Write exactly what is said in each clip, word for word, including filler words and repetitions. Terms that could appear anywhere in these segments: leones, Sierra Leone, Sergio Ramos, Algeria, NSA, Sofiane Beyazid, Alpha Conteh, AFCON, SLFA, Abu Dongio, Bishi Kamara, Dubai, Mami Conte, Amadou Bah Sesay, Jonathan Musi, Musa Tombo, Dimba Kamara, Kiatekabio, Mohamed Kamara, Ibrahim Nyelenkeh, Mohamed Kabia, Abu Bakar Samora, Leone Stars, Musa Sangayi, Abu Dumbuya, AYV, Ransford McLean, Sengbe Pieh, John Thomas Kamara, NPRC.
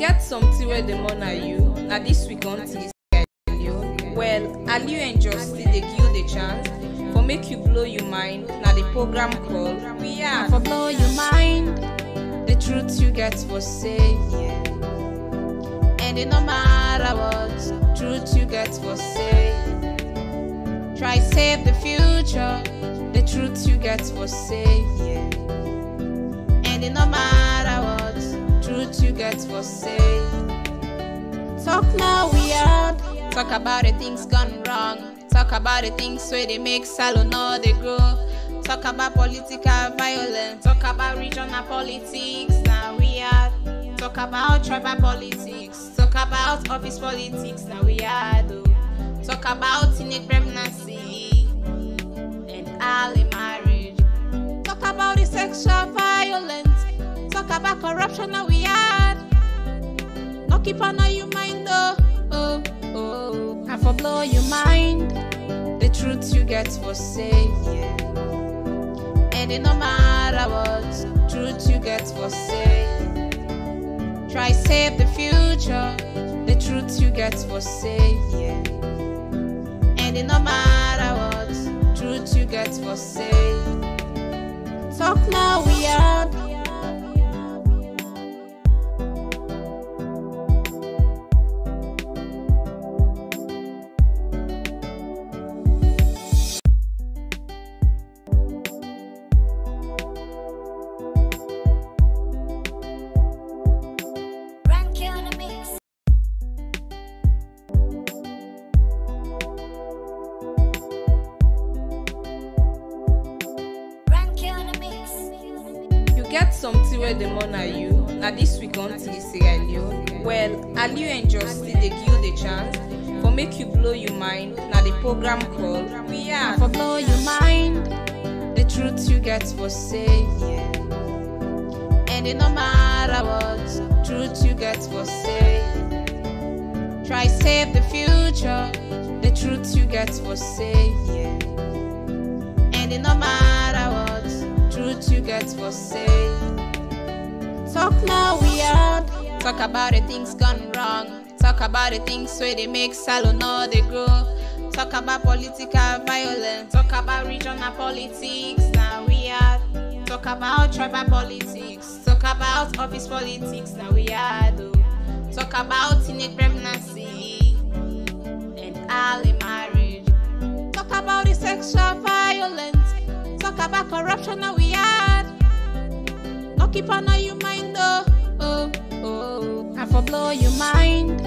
get something where the money you. Now this week on T C L, well, Aliu and Justin, they give you the chance for make you blow your mind. Now the program called We Are for blow your mind. The truth you get for say yeah, and it no matter what truth you get for say. Try save the future. The truth you get for say yeah, and it no matter what truth you get for say. Talk now we are. Talk about the things gone wrong. Talk about the things where they make salon all they grow. Talk about political violence. Talk about regional politics. Now we are. Talk about tribal politics. Talk about office politics. Now we are. Talk about teenage pregnancy and early marriage. Talk about the sexual violence. Talk about corruption. Now we are. No keep on your mind though. Oh. Oh, and for blow your mind, the truth you get for say yeah, and it no matter what truth you get for say. Try save the future, the truth you get for say yeah, and it no matter what truth you get for say. Talk now we are. Get something where the money you. Now this week on T C L, well, Aliu and Justin, they give you the chance for make you blow your mind. Now the program called We Are for blow your mind. The truth you get for say yeah, and it no matter what truth you get for say. Try save the future. The truth you get for say yeah, and it no matter what truth you get for say. Talk now we are. Talk about the things gone wrong. Talk about the things where they make salon all they grow. Talk about political violence. Talk about regional politics. Now we are. Talk about tribal politics. Talk about office politics. Now we are. Talk about teenage pregnancy and early marriage. Talk about the sexual violence. Talk about corruption. Now we are. No keep on your mind though. Oh, oh, and for blow your mind,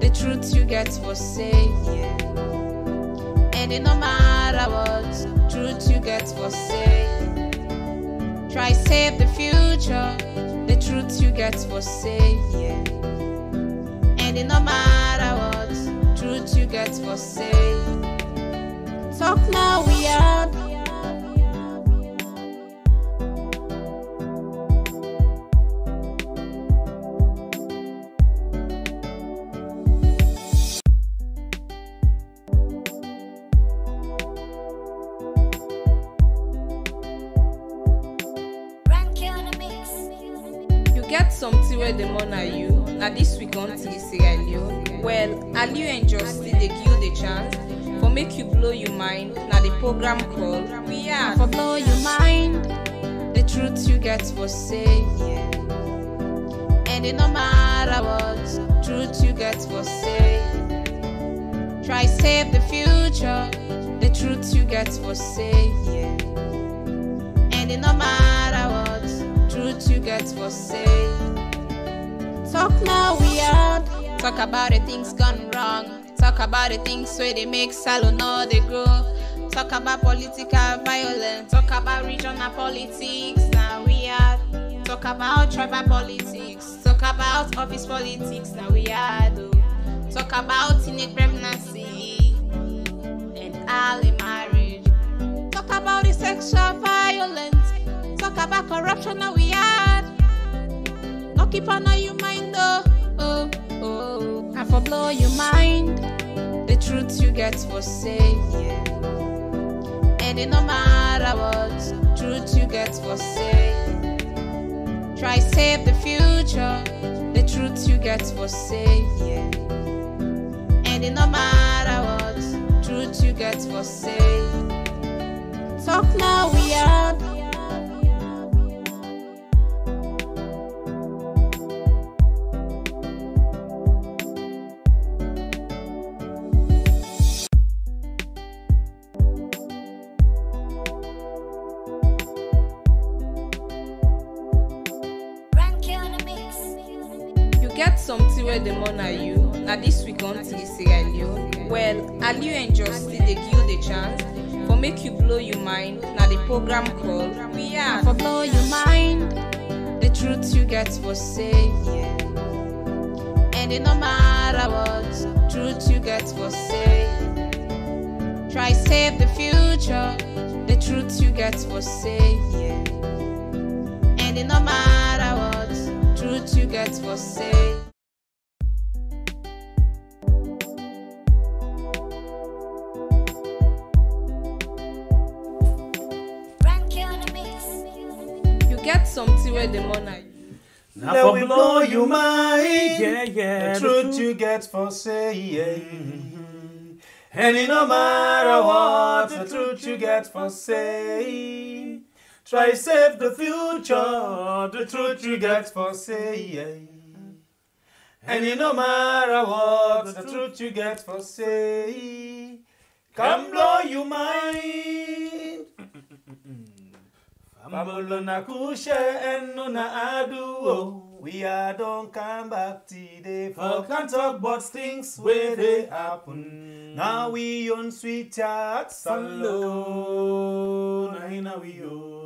the truth you get for say yeah, and it no matter what truth you get for say. Try save the future. The truth you get for say yeah, and it no matter what truth you get for say. Talk now we are. Get something where the money you. Now this week on T C L, well, Aliu and Justin, they give you the chance for make you blow your mind. Now the program called We Are for blow your mind. The truth you get for say yeah, and it no matter what truth you get for say. Try save the future. The truth you get for say yeah, and it no matter what truth you get for say. Talk now we are. Talk about the things gone wrong. Talk about the things where they make salon all they grow. Talk about political violence. Talk about regional politics. Now we are. Talk about tribal politics. Talk about office politics. Now we are. Talk about teenage pregnancy and early marriage. Talk about the sexual violence. Talk about corruption. Now we are. No keep on your mind though. Oh, oh, and for blow your mind, the truth you get for say yeah, and it no matter what truth you get for say. Try save the future. The truth what you get for sale here. And it no matter what truth you get for sale. Talk now, we are. Get something where the money are you. Now this week on T C L you. Well, are you and Justin they give the chance for make you blow your mind. Now the program call we are for blow your mind. The truth you get for say yeah. And it no matter what truth you get for say. Try save the future. The truth you get for say yeah. And it no matter what. Truth you get for say. You get something where the money. Now we blow your mind. Yeah, yeah. The truth you get for say. Yeah. Mm-hmm. And it no matter what, the truth you get for say. Try save the future, the truth you get for say. And it no matter what, the truth you get for say. Come blow your mind. Famulona kushe enuna aduo. We are don't come back today. For can't talk but things where they happen. Now we own sweet hearts alone. Now we own.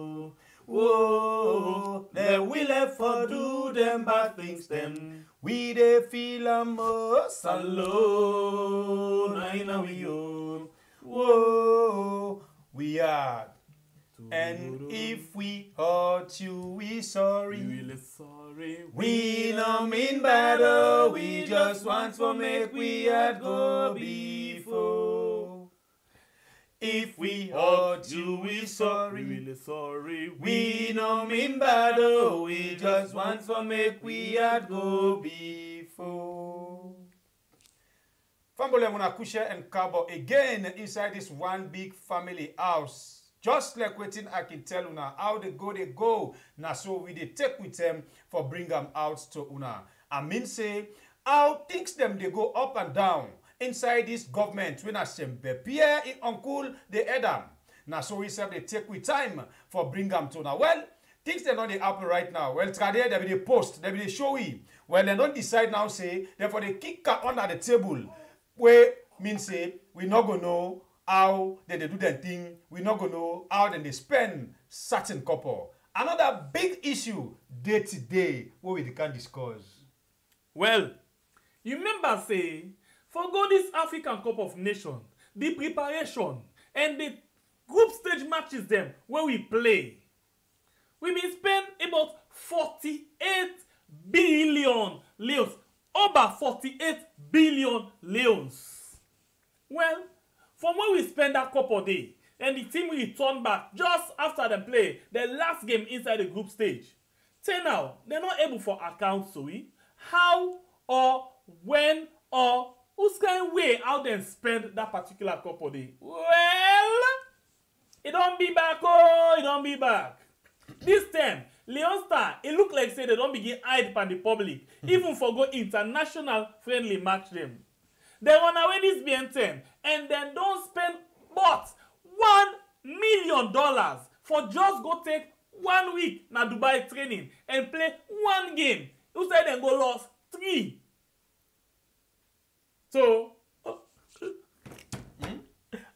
Whoa, they will ever do them bad things, them. We they feel a most alone. I know we own. Whoa, we are. And if we hurt you, we sorry. Really sorry. We no mean battle. We just want to make we had go before. If we hurt you, we sorry. Really sorry. We no mean bad, oh, we just want to make we had go before. Family Munakusha and Kabo again inside this one big family house. Just like waiting, I can tell una how they go, they go. Now so we they take with them for bring them out to una. I mean say how things them they go up and down. Inside this government, when I Sengbe Pieh and uncle the Adam. Now so we said they take with time for bring them to now. Well, things they don't happen right now. Well, today they will they post, they will they show you. Well, they don't decide now. Say therefore they kick her under the table. Where means say we not gonna know how they, they do their thing. We not gonna know how then they spend certain couple. Another big issue day to day what we can discuss. Well, you remember say. Forgo this African Cup of Nations, the preparation and the group stage matches them where we play. We will spend about forty-eight billion leons, over forty-eight billion leons. Well, from when we spend that cup of day and the team will return back just after them play the last game inside the group stage. Till now, they're not able for account, so we, how or when or who's going way out and spend that particular couple day? Well, it don't be back, oh, it don't be back. This time, Leone Stars, it look like say they don't begin hide from the public, even for go international friendly match them. They run away this B N ten and then don't spend but one million dollars for just go take one week na Dubai training and play one game. You say they go lost three. So, hmm?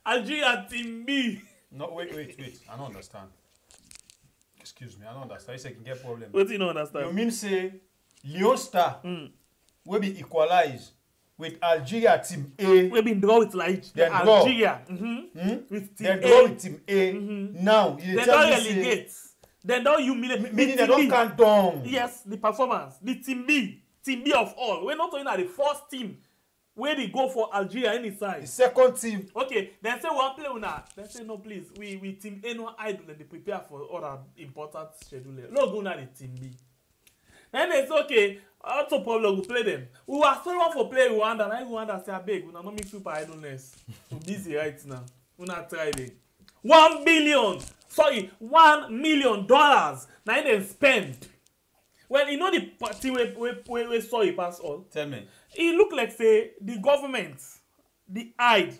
Algeria team B. No, wait, wait, wait. I don't understand. Excuse me, I don't understand. It's like you get problem. What do you not understand? You mean say, Leone Stars mm. will be equalized with Algeria team A. We've been draw with like then Algeria. Draw. Mm -hmm. Hmm? With team then A. Draw with team A. Mm -hmm. Now, you they don't relegate. They don't humiliate. Meaning the they don't B. count down. Yes, the performance. The team B. Team B of all. We're not talking about the first team. Where they go for Algeria any side. The second team. Okay, then say one play una. Then say no, please. We we team A no idle and they prepare for other important schedule. No go na the team B. Then they say okay, That's the problem. We play them. We were still on for play Rwanda. Now Rwanda say, I beg, we don't make super idleness. We're busy right now. We're not trying. One billion. Sorry, one million dollars. Now they spend. Well, you know the party we we we, we saw it pass all. Tell me. It looked like say the government, the I D,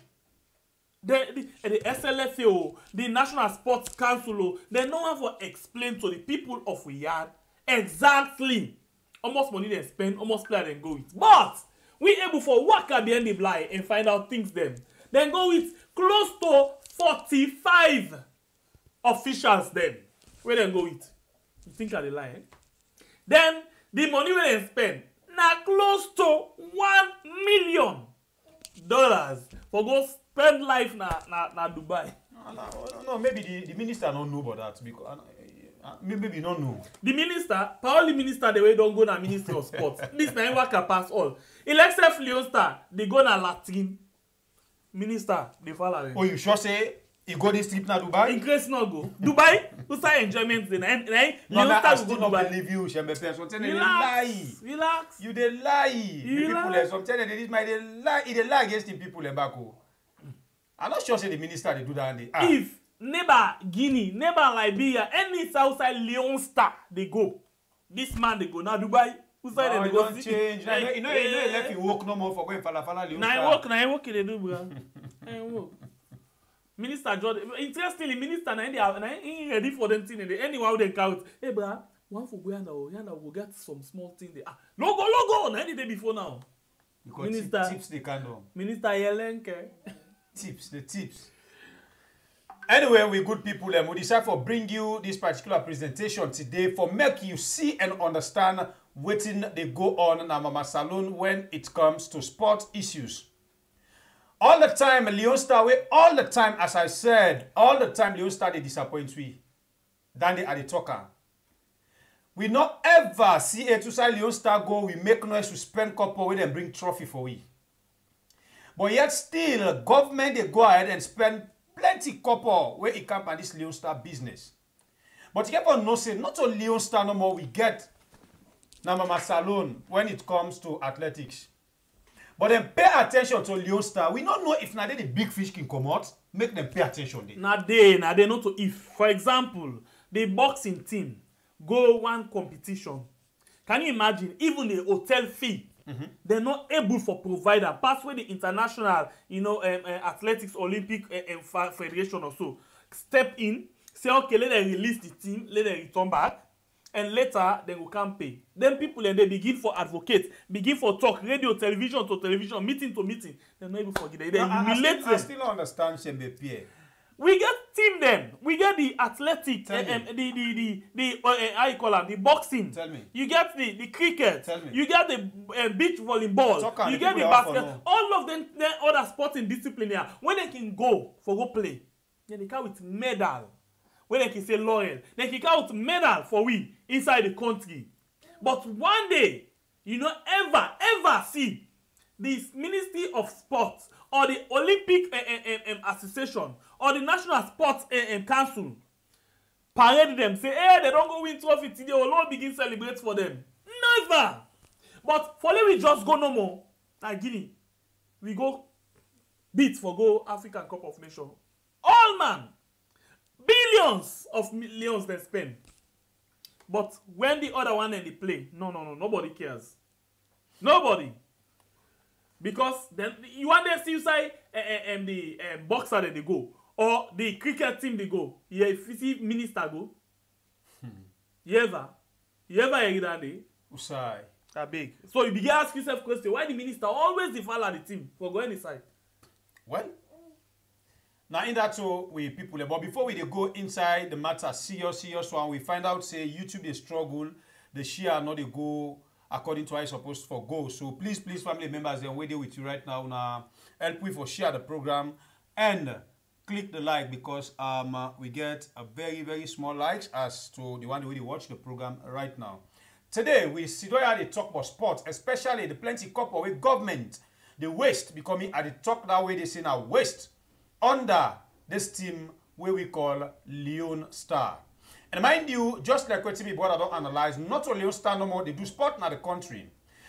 the the, the S L F A, the National Sports Council, they no one for explain to the people of Riyadh exactly. Almost money they spend, almost player they go with. But we able for work at the end of lie and find out things then. Then go with close to forty-five officials then. Where they go with? You think at the lie? Eh? Then the money where they spend now close to one million dollars for go spend life na na, na Dubai. No, no, no, maybe the, the minister don't know about that because. Uh, maybe you don't know. The minister, probably minister, the way don't go to the Ministry of Sports. This man work pass all. Except Leone Stars, they go to Latin. Minister, they follow them. Oh, you sure say you go this trip to Dubai? In case not go. Dubai, you start enjoyment. Then, then no, Leone Stars go to Dubai. I still believe you, Sengbe Pieh. Sometimes they lie. Relax. You they lie. You people, sometimes they lie. They lie against the people in Baku. I'm not sure say the minister they do that. They, ah. If neighbor Guinea, neighbor Liberia, any outside Leone Star, they go. This man, they go. Now Dubai, who side no, they go? Don't change. Now, you know, you know, you left you walk no more for going fala fala Leone Star. Now I walk, now I walk in the Dubai. I walk. Minister Jordan, interestingly, minister, now he ready for them thing. Anyone they count, hey bruh, one for Ghana, Ghana will get some small thing. They ah, logo, logo. Now the day before now. Minister tips the candle. Minister Nyelenkeh. Tips the tips. Anyway, we good people, and we decide to bring you this particular presentation today for make you see and understand waiting they go on in Mama Saloon when it comes to sport issues. All the time, Leone Star, we all the time, as I said, all the time Leone Star they disappoint we. Then they are the talker. We not ever see a two side Leone Star go. We make noise to spend couple with and bring trophy for we. But yet still, government they go ahead and spend plenty couple where it come and this Leone Star business. But you ever know say not only Leone Star no more we get na Mama Saloon when it comes to athletics. But then pay attention to Leone Star. We don't know if na they the big fish can come out, make them pay attention there. Na they, na they not to if. For example, the boxing team go one competition. Can you imagine even the hotel fee? Mm-hmm. They're not able for provider. Pass with the international, you know, um, uh, athletics, Olympic uh, um, federation or so. Step in, say okay, let them release the team, let them return back, and later they will come pay. Then people and they begin for advocate, begin for talk, radio, television to television, meeting to meeting. They're not able to forget it. They humiliate them. I still understand Sengbe Pieh. We get team them. We get the athletic, um, the the the, the uh, uh, I call it the boxing. Tell me. You get the the cricket. Tell me. You get the uh, beach volleyball. Soccer, you get the basketball. All of them, them other sporting disciplines here. When they can go for go play, yeah, they come with medal. When they can say laurel, they can come with medal for we inside the country. But one day, you know, ever ever see this Ministry of Sports or the Olympic uh, uh, um, Association or the National Sports uh, um, Council parade them, say, hey, they don't go win trophy today, they will not begin celebrate for them. Never! But for them, we just go no more. Now, Guinea, we go beat for go African Cup of Nations. All man, billions of millions they spend. But when the other one and they play, no, no, no, nobody cares. Nobody. Because then you want them to say uh, um, the uh, boxer that they go or the cricket team they go. Yeah, if you see minister go. You ever, you ever hear that day? Usai. That big. So you begin ask yourself question: why the minister always the follow the team for going inside? Well, now in that so we people. But before we go inside the matter, serious, serious one, we find out say YouTube they struggle, the share not they go according to how it's supposed to go. So please, please, family members, they're waiting with you right now. Now, help me for share the program and click the like because um uh, we get a very, very small likes as to the one who really watch the program right now. Today, we see how they talk about sports, especially the plenty couple with government. The waste becoming at the talk that way they say now waste under this team where we call Leone Star. And mind you, just like what T V brother don't analyze, not only on stand no more, they do sport in the country.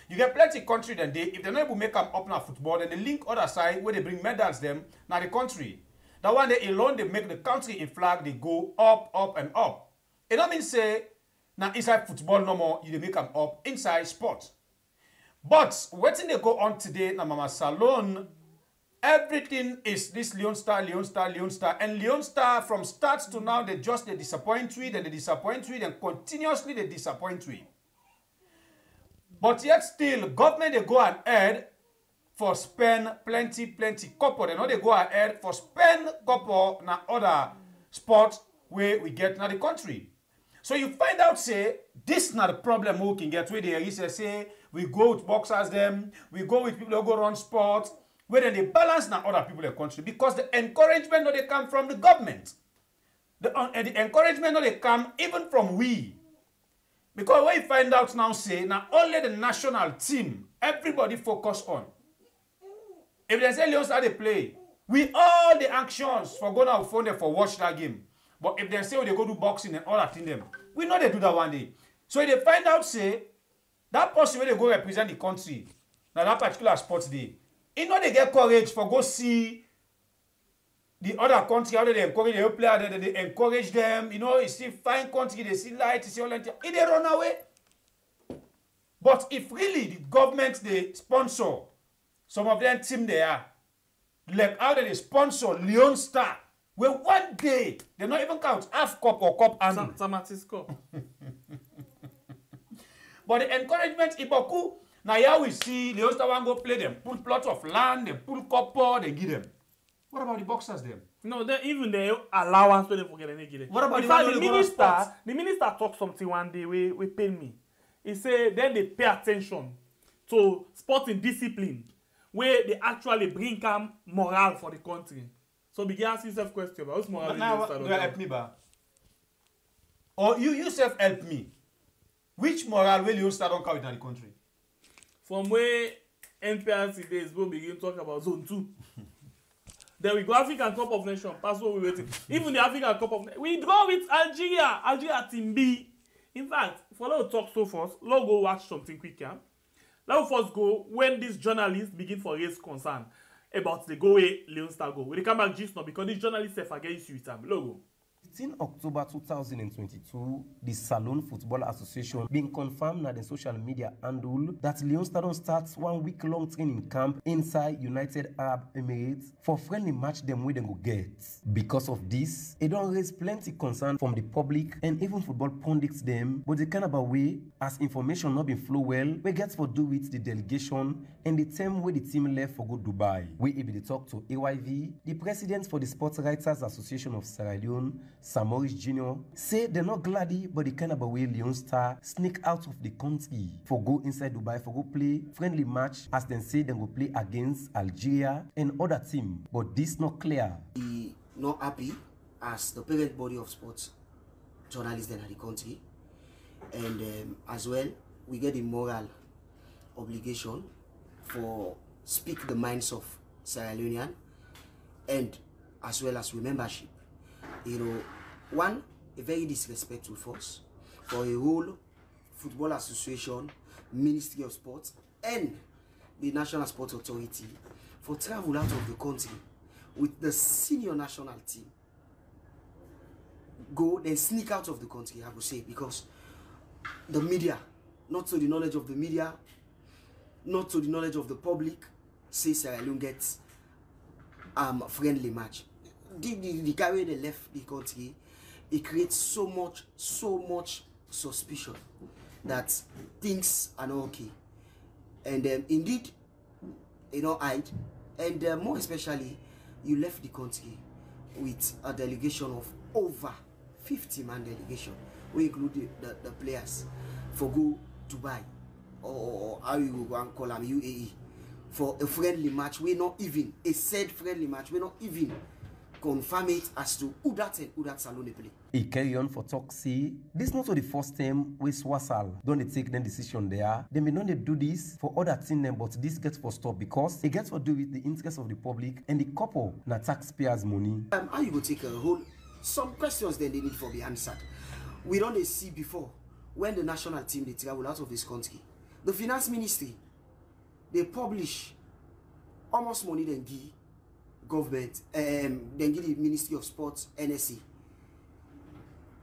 You get plenty country then they, if they're not able to make them up now football, then they link other side where they bring medals them now the country. That one day alone they make the country in flag, they go up, up and up. It don't mean say now inside football no more, you make them up inside sport. But waiting they go on today na Mama Salon, everything is this Leone Star, Leone Star, Leone Star, and Leone Star from start to now they just they disappoint you, then they disappoint you, then continuously they disappoint you. But yet still, government they go ahead for spend plenty, plenty couple. They know they go ahead for spend couple na other sports where we get na the country. So you find out say this na the problem we can get where they say we go with boxers them, we go with people who go run sports, where then they balance na other people in the country because the encouragement no they come from the government, the, uh, the encouragement no they come even from we. Because what you find out now say, now only the national team, everybody focus on. If they say Leone Stars they play, we all the actions for going out phone them for watch that game. But if they say oh, they go do boxing and all that in them, we know they do that one day. So if they find out say, that person where they go represent the country, now that particular sports day, you know they get courage for go see the other country, how they encourage the player, they, they encourage them, you know, you see fine country, they see light, you see all that, they run away. But if really the government, they sponsor, some of them team they are, like how they sponsor Leone Star, where one day, they don't even count half cup or cup and Samatis cup. But the encouragement, Iboku, now here we see Leone Star one go play them, pull plots of land, they pull copper, they give them. What about the boxers then? No, they, even the allowance when they forget anything. What about in the, fact, the minister? The minister talked something one day. We we paid me. He said then they pay attention to sporting discipline, where they actually bring calm morale for the country. So begin ask yourself question about what's moral. But now do you help me, ba? Or you yourself help me? Which moral will you start on carry down the country? From where N P R C days will begin talk about zone two. Then we go African Cup of Nations. That's what we're waiting. Even the African Cup of Nations. We draw with Algeria. Algeria team B. In fact, for now talk so first, let's go watch something quicker. Let's first go when these journalists begin for raise concern about the go away Leone Star go. We come back just now because these journalists have against you with them. Let's go. eighteenth October two thousand twenty-two, the Salon Football Association being confirmed at the social media handle that Leone Stars starts one week long training camp inside United Arab Emirates for friendly match them where they go get. Because of this, it don't raise plenty concern from the public and even football pundits them, but the kind of a way as information not been flow well, we get for do with the delegation and the time where the team left for go Dubai. We even talk to A Y V, the president for the Sports Writers Association of Sierra Leone, Samori Junior, say they're not gladdy, but the kind of way Leone Star sneak out of the country for go inside Dubai for go play friendly match as they say they go play against Algeria and other team. But this not clear. We not happy as the parent body of sports journalists in the country, and um, as well we get the moral obligation for speak the minds of Sierra Leonean and as well as membership. You know, one, a very disrespectful force for a whole football association, Ministry of Sports, and the National Sports Authority for travel out of the country with the senior national team. Go, then sneak out of the country, I would say, because the media, not to the knowledge of the media, not to the knowledge of the public, say Sierra Leone gets um, a friendly match. The, the, the guy where they left the country, it creates so much, so much suspicion that things are not okay. And um, indeed, you know, I, and uh, more especially, you left the country with a delegation of over fifty man delegation. We include the, the, the players for go Dubai, or how you go and call them U A E, for a friendly match. We're not even, a said friendly match, we're not even confirm it as to who that and who that Salon they play. He carry on for talk, see, this not for the first time with Swassal. Don't they take them decision there? They may not they do this for other things, but this gets for stop because it gets for do with the interest of the public and the couple na taxpayers' money. Um, how you go take a whole some questions then they need for be answered. we don't see before when the national team they travel out of this country. The finance ministry, they publish almost money they give government, um, they give the Ministry of Sports, N S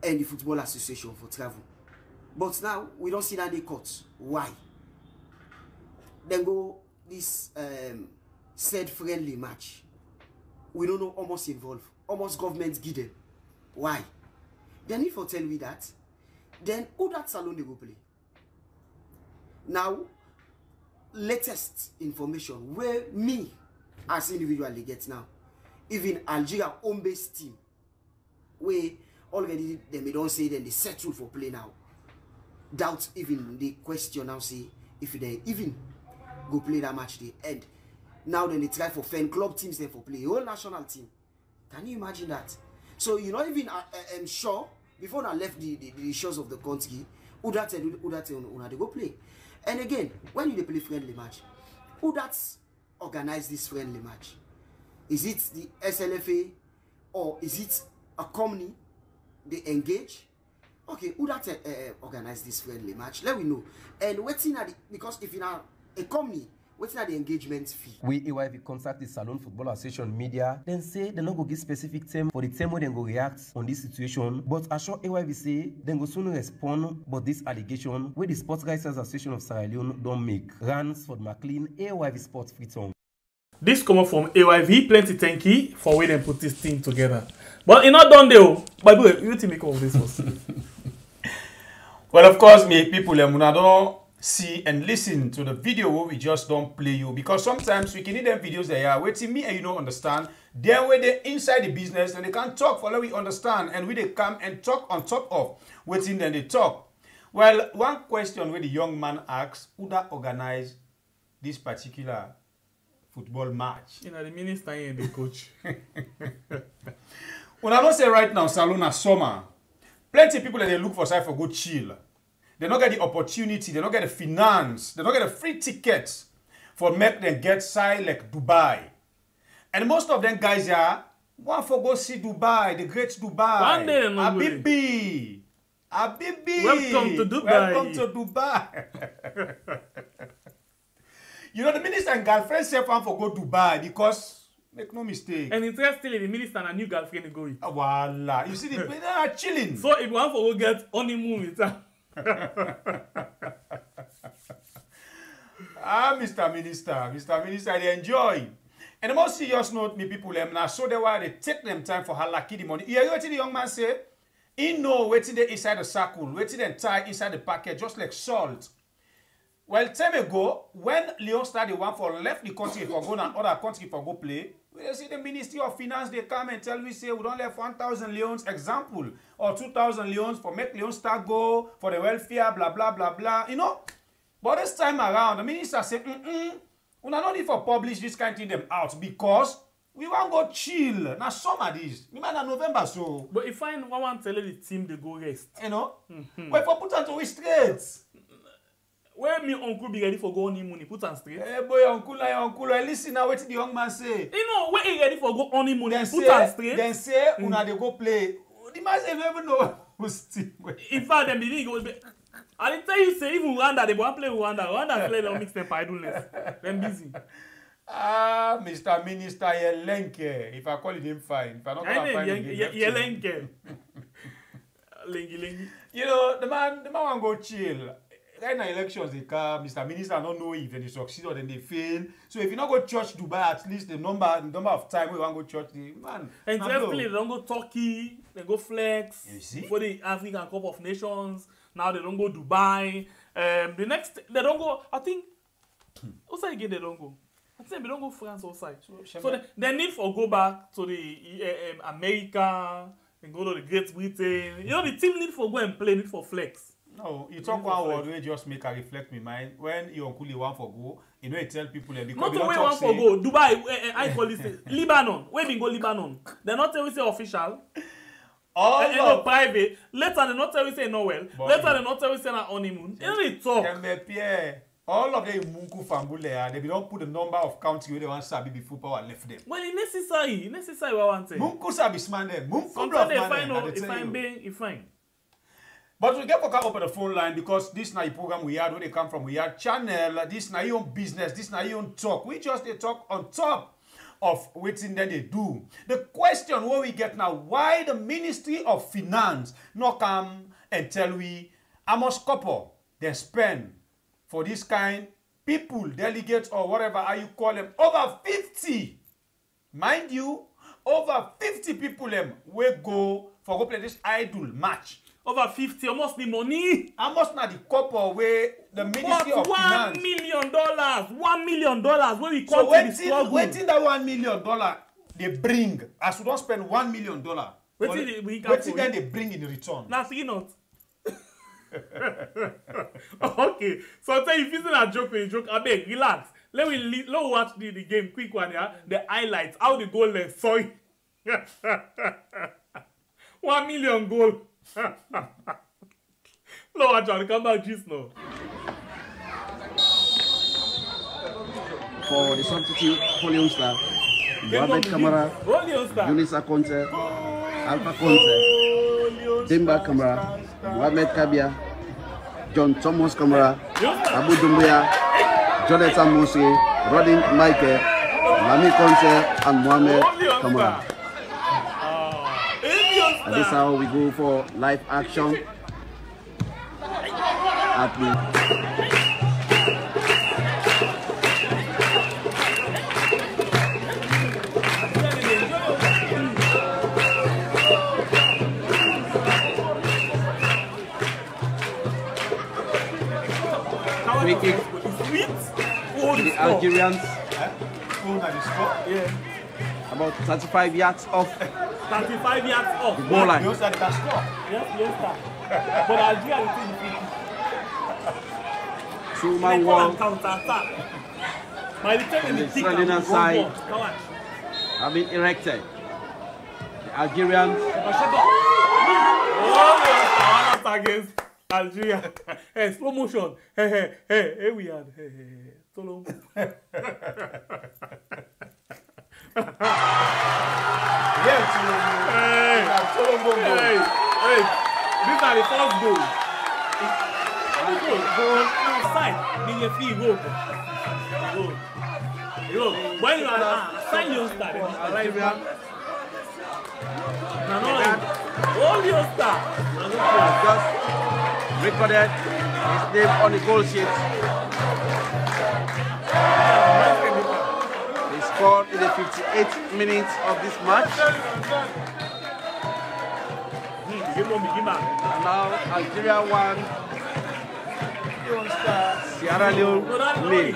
A, and the Football Association for travel. But now we don't see that they cut. Why? Then go this um, said friendly match. We don't know almost involved. Almost government give them. Why? Then if you tell me that, then who that salon they go play? Now, latest information where me as individually get now, even Algeria home based team, where already they may don't say then they settle for play now. Doubt even the question now say if they even go play that match they end. Now then they try for fan club teams then for play whole national team. Can you imagine that? So you know even I am sure before I left the, the, the shores of the country, who that who that they go play. And again, when you play friendly match, who that's organized this friendly match? Is it the S L F A or is it a company they engage? Okay, who that uh, organized this friendly match? Let me know. And waiting at the, because if you are a company, what's not the engagement fee? We A Y V contact the Salon Football Association media, then say they not go give specific term for the term where they go react on this situation. But assure A Y V say they go soon respond. But this allegation where the Sports Rights Association of Sierra Leone don't make. Ransford McLean, A Y V Sports Free Tongue. This come from A Y V, plenty thank you for where they put this thing together. But it's not done though. By the way, you think make all this was. Well, of course, me people, I don't see and listen to the video where we just don't play you, because sometimes we can need them videos they are waiting me and you don't understand. Then when they're inside the business and they can't talk for what we understand, and we they come and talk on top of waiting then they talk. Well, one question where the young man asks, who that organized this particular football match? You know, the minister and the coach. Well, I don't say right now, Salona Summer. Plenty of people that they look for side for good chill. They don't get the opportunity, they don't get the finance, they don't get the free tickets for make them get side like Dubai. And most of them guys are, one for go see Dubai, the great Dubai. One day, Habibi. Habibi. Welcome to Dubai. Welcome to Dubai. You know, the minister and girlfriend say one for go Dubai because, make no mistake. And interestingly, the minister and a new girlfriend going. Oh, voila. You see, the people are chilling. So if one for go get honeymoon with her. Ah, Mister Minister, Mister Minister, they enjoy. And the most serious note, me people, them now, so they why they take them time for halaki the money. You hear what the young man say? He know waiting there inside the circle, waiting and tie inside the packet, just like salt. Well, time ago, when Leone Stars one for left the country for go and other country for go play, we see the Ministry of Finance, they come and tell we say we don't left one thousand Leones, example, or two thousand Leones for make Leone Stars go, for the welfare, blah, blah, blah, blah, you know. But this time around, the minister said, mm-mm, we don't need for publish this kind of thing them out because we want go chill. Now, some of this, we might have November, so. But if I want to tell the team, they go rest. You know? Mm-hmm. But if I put them to we straight. Where me uncle be ready for go honeymoon, he put on straight. Hey boy, uncle, like uncle, I listen now what the young man say. You know, where he ready for go honeymoon, he put on straight. Then say, mm. Una they go play. The man say, never know who's team. In fact, them they go play. I didn't tell you say, even Rwanda, they want to play Rwanda. Rwanda play, they'll mix them idleness. Them busy. Ah, Mister Minister Nyelenkeh. If I call it him, fine. If I don't call him, fine. Nyelenkeh. Lengi, lengi. You know, the man, the man want go chill. Right now, elections they come, Mister Minister don't know if they succeed or then they fail. So if you don't go to church Dubai, at least the number the number of time we want to go to church, they, man. And definitely they don't go Turkey, they go flex. You see? For the African Cup of Nations. Now they don't go Dubai. Um, the next they don't go, I think outside again they don't go. I think they don't go France outside. So, so they, they need for go back to the uh, um, America and go to the Great Britain. You know the team need for go and play, need for flex. No, you talk one word where just make a reflect my mind. When you uncle want for go, you know you tell people because not to where one for go. Dubai, I call this Lebanon. Where we go Lebanon? They not tell we say official. Oh, and no private. Later they not tell we say no well. Later they not tell we say na honeymoon. You know they talk. Sengbe Pieh. All of them munku fambule. They don't put the number of county where they want sabi before power left them. Well, it's necessary. It's necessary. We want to. Munku sabi sman them. Munku block man them. Sometimes they find, if I being, if I. But we get Poka open the phone line because this na program we had, where they come from, we had channel, this na your own business, this na your own talk. We just they talk on top of waiting then they do. The question what we get now, why the Ministry of Finance not come and tell we Amos Kopo, they spend for this kind people, delegates or whatever how you call them, over fifty, mind you, over fifty people them will go for go play this idol match. Over fifty, almost be money. Almost not the couple where the Ministry of Finance. One million dollars, one million dollars. When we call so waiting, the waiting that one million dollar they bring, as we don't spend one million dollar. Waiting, they, we waiting then they bring in return. Now see not. Okay, so tell you if it's not a joke, a joke. I beg, relax. Let me let me watch the, the game quick one here. The highlights, how the goal left. Sorry, one million goal. No, I John, come back just now. For the substitute, Leone Stars, Mohamed Kamara, Musa Conte, Alpha Conteh, Dimba Kamara, Mohamed Kabia, John Thomas Kamara, Abu Dumbuya, Jonathan Musi, Rodin Mike, Mami Conte, and Mohamed Kamara. And this is how we go for live action at the free kick to the Algerians. About thirty-five yards off. thirty-five yards off. The ball line. Yes, yes, but Algeria is in the two man wall. By the time the Israeli side have been erected. The Algerians. Oh, yes, against Algeria. Hey, slow motion. Hey, hey, hey, hey, we had. Hey, hey, solo. Yes, hey, hey, hey, hey. These are the first goals. Goal inside, being a free goal. Goal. Yo, when you are sign your star, right? No, no, all your star. Just recorded his name on the goal sheet. Scored in the fifty-eighth minutes of this match. And now Algeria won. Sierra Leone lead.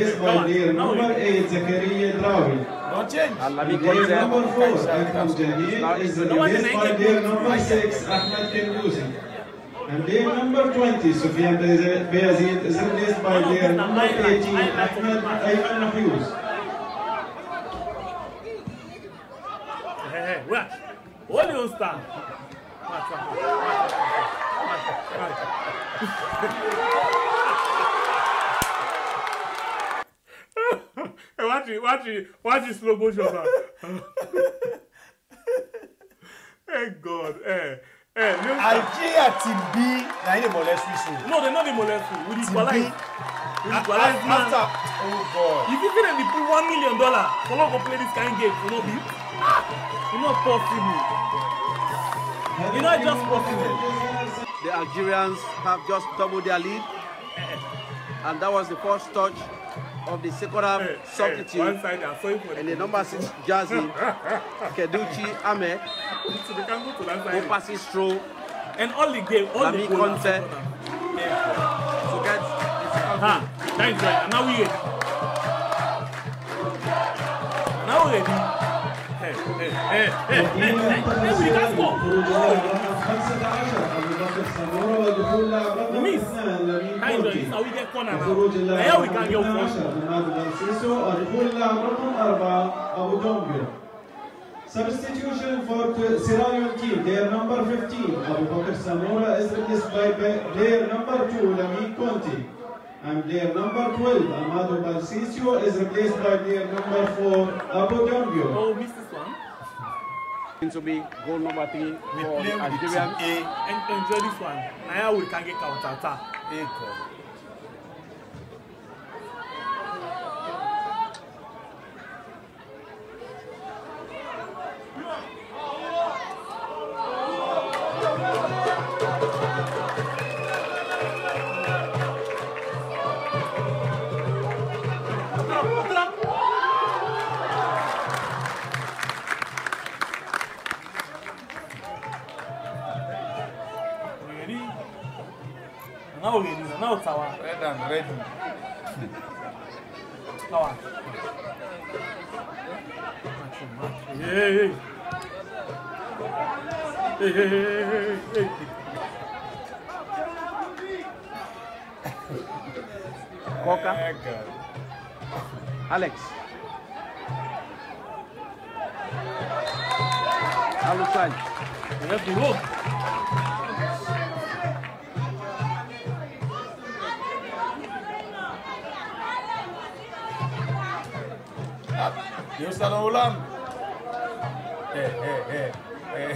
This one here, number eight, Zakaria Traoui. Don't change. And Lamine Conteh. Number four, Ahmed Kenlusi. This number six, Ahmed Kenlusi. And their number twenty, Sofiane Beyazid, is replaced by their number eighteen, Ahmed Ayman Hughes. Hey, hey, watch. What do you stand? Watch, watch, watch. Hey, watch it, watch it, watch it slow motion, man. Hey, God, hey. Hey, Algeria team B, now they molest we so. No, they're not the molest we. We equalize. We equalize after. Oh God! If you see them, they put one million dollar. We're not gonna play this kind of game. You know, be. It's not possible. It's not just possible. The Algerians have just doubled their lead, and that was the first touch of the second half substitute. And the number six jersey, Keduchi Ahmed. So they can go to that side. Passes through. And all the game, all Lamine the Conteh. Yeah. So guys, it's ha, that is right. And now we ready. Now we ready. Hey, hey, hey, hey, hey, hey, hey, we can score. Miss. Kind of, this is how we get corner now. Here we can get corner. Substitution for Sierra Leone team, their number fifteen, Abu Bakar Samora, is replaced by their number two, Lamine Conteh. And their number twelve, Amadou Bah Sesay, is replaced by their number four, Abu Dongio. Oh, Mister to be goal number three. We play with Algeria. And enjoy this one. Now we can get counter-attack. Alex. Outside. We have to look. You stand on Ulam. Hey, hey, hey.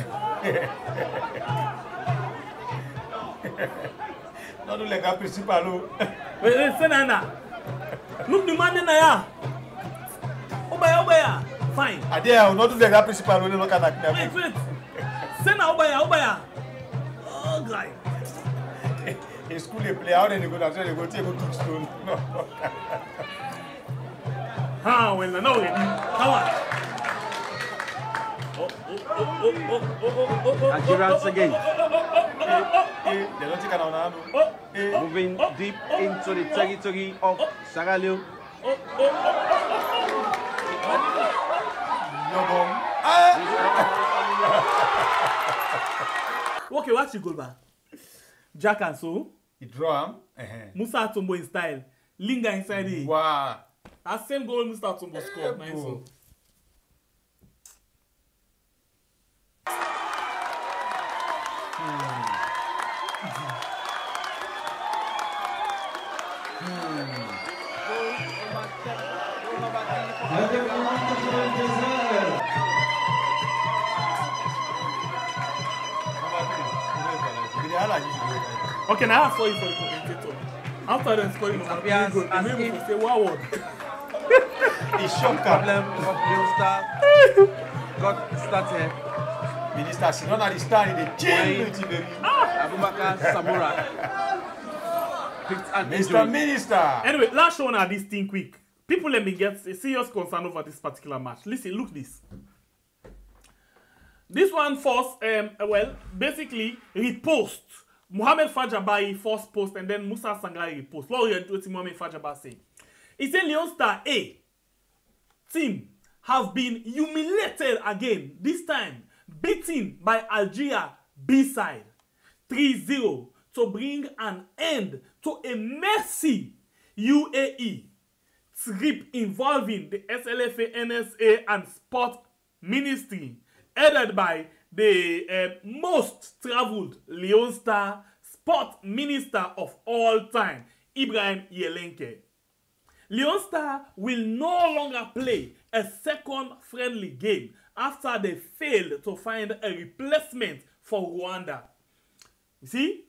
Not like a principal. Listen, Anna. Look, the man in there. Fine. I dare not do the principal when you look at that. Wait, wait. Send out by Obaya. Oh, God. He's cool to play out and he goes out and he goes to the school. How will I know it? How much? Oh, oh, oh, oh, oh, oh, oh. And he runs again. Moving deep into the territory of Sierra Leone. Okay, watch the goalbar. Jack and so. He draw him. Uh-huh. Musa Tombo in style. Linger inside the. Wow. That same goal Musa Tombo scored. Nice one. Okay, now I saw you for the commentator. After the scoring, I'm going to say one word. The shock problem of Leone Stars got started. Minister, she don't understand the change. Abu Bakar Samora. Mister Minister. Anyway, let's show now this thing quick. People let me get a serious concern over this particular match. Listen, look this. This one forced, um, well, basically, repost. Mohamed Fajah Barrie first post and then Musa Sangayi post. What are you Mohamed Fajah Barrie saying? He said Leone Star A team have been humiliated again, this time beaten by Algeria B side three zero to bring an end to a messy U A E trip involving the S L F A, N S A and Sport Ministry headed by the uh, most travelled Leone Star sport minister of all time, Ibrahim Nyelenkeh. Leone Star will no longer play a second friendly game after they failed to find a replacement for Rwanda. You see?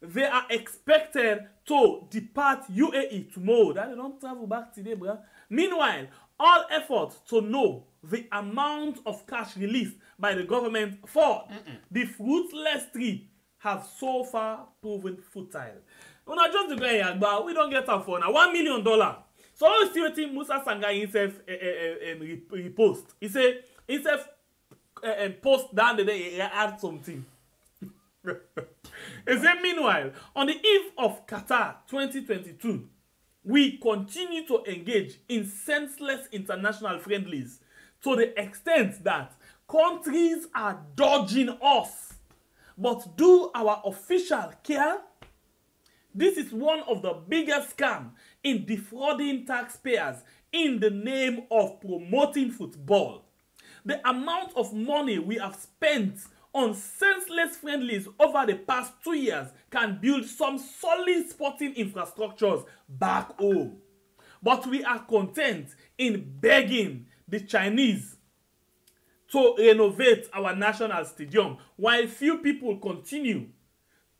They are expected to depart U A E tomorrow. That they don't travel back today, bruh. Meanwhile, all efforts to know the amount of cash released by the government for Mm-mm. the fruitless trip have so far proven futile. When I just go here, but we don't get our phone now. One million dollars. So I was waiting Musa Sangayi himself uh, uh, uh, repost. He said himself uh, uh, post down the day he add something. He said meanwhile, on the eve of Qatar twenty twenty-two, we continue to engage in senseless international friendlies to the extent that countries are dodging us. But do our officials care? This is one of the biggest scams in defrauding taxpayers in the name of promoting football. The amount of money we have spent on senseless friendlies over the past two years can build some solid sporting infrastructures back home. But we are content in begging the Chinese to renovate our national stadium, while few people continue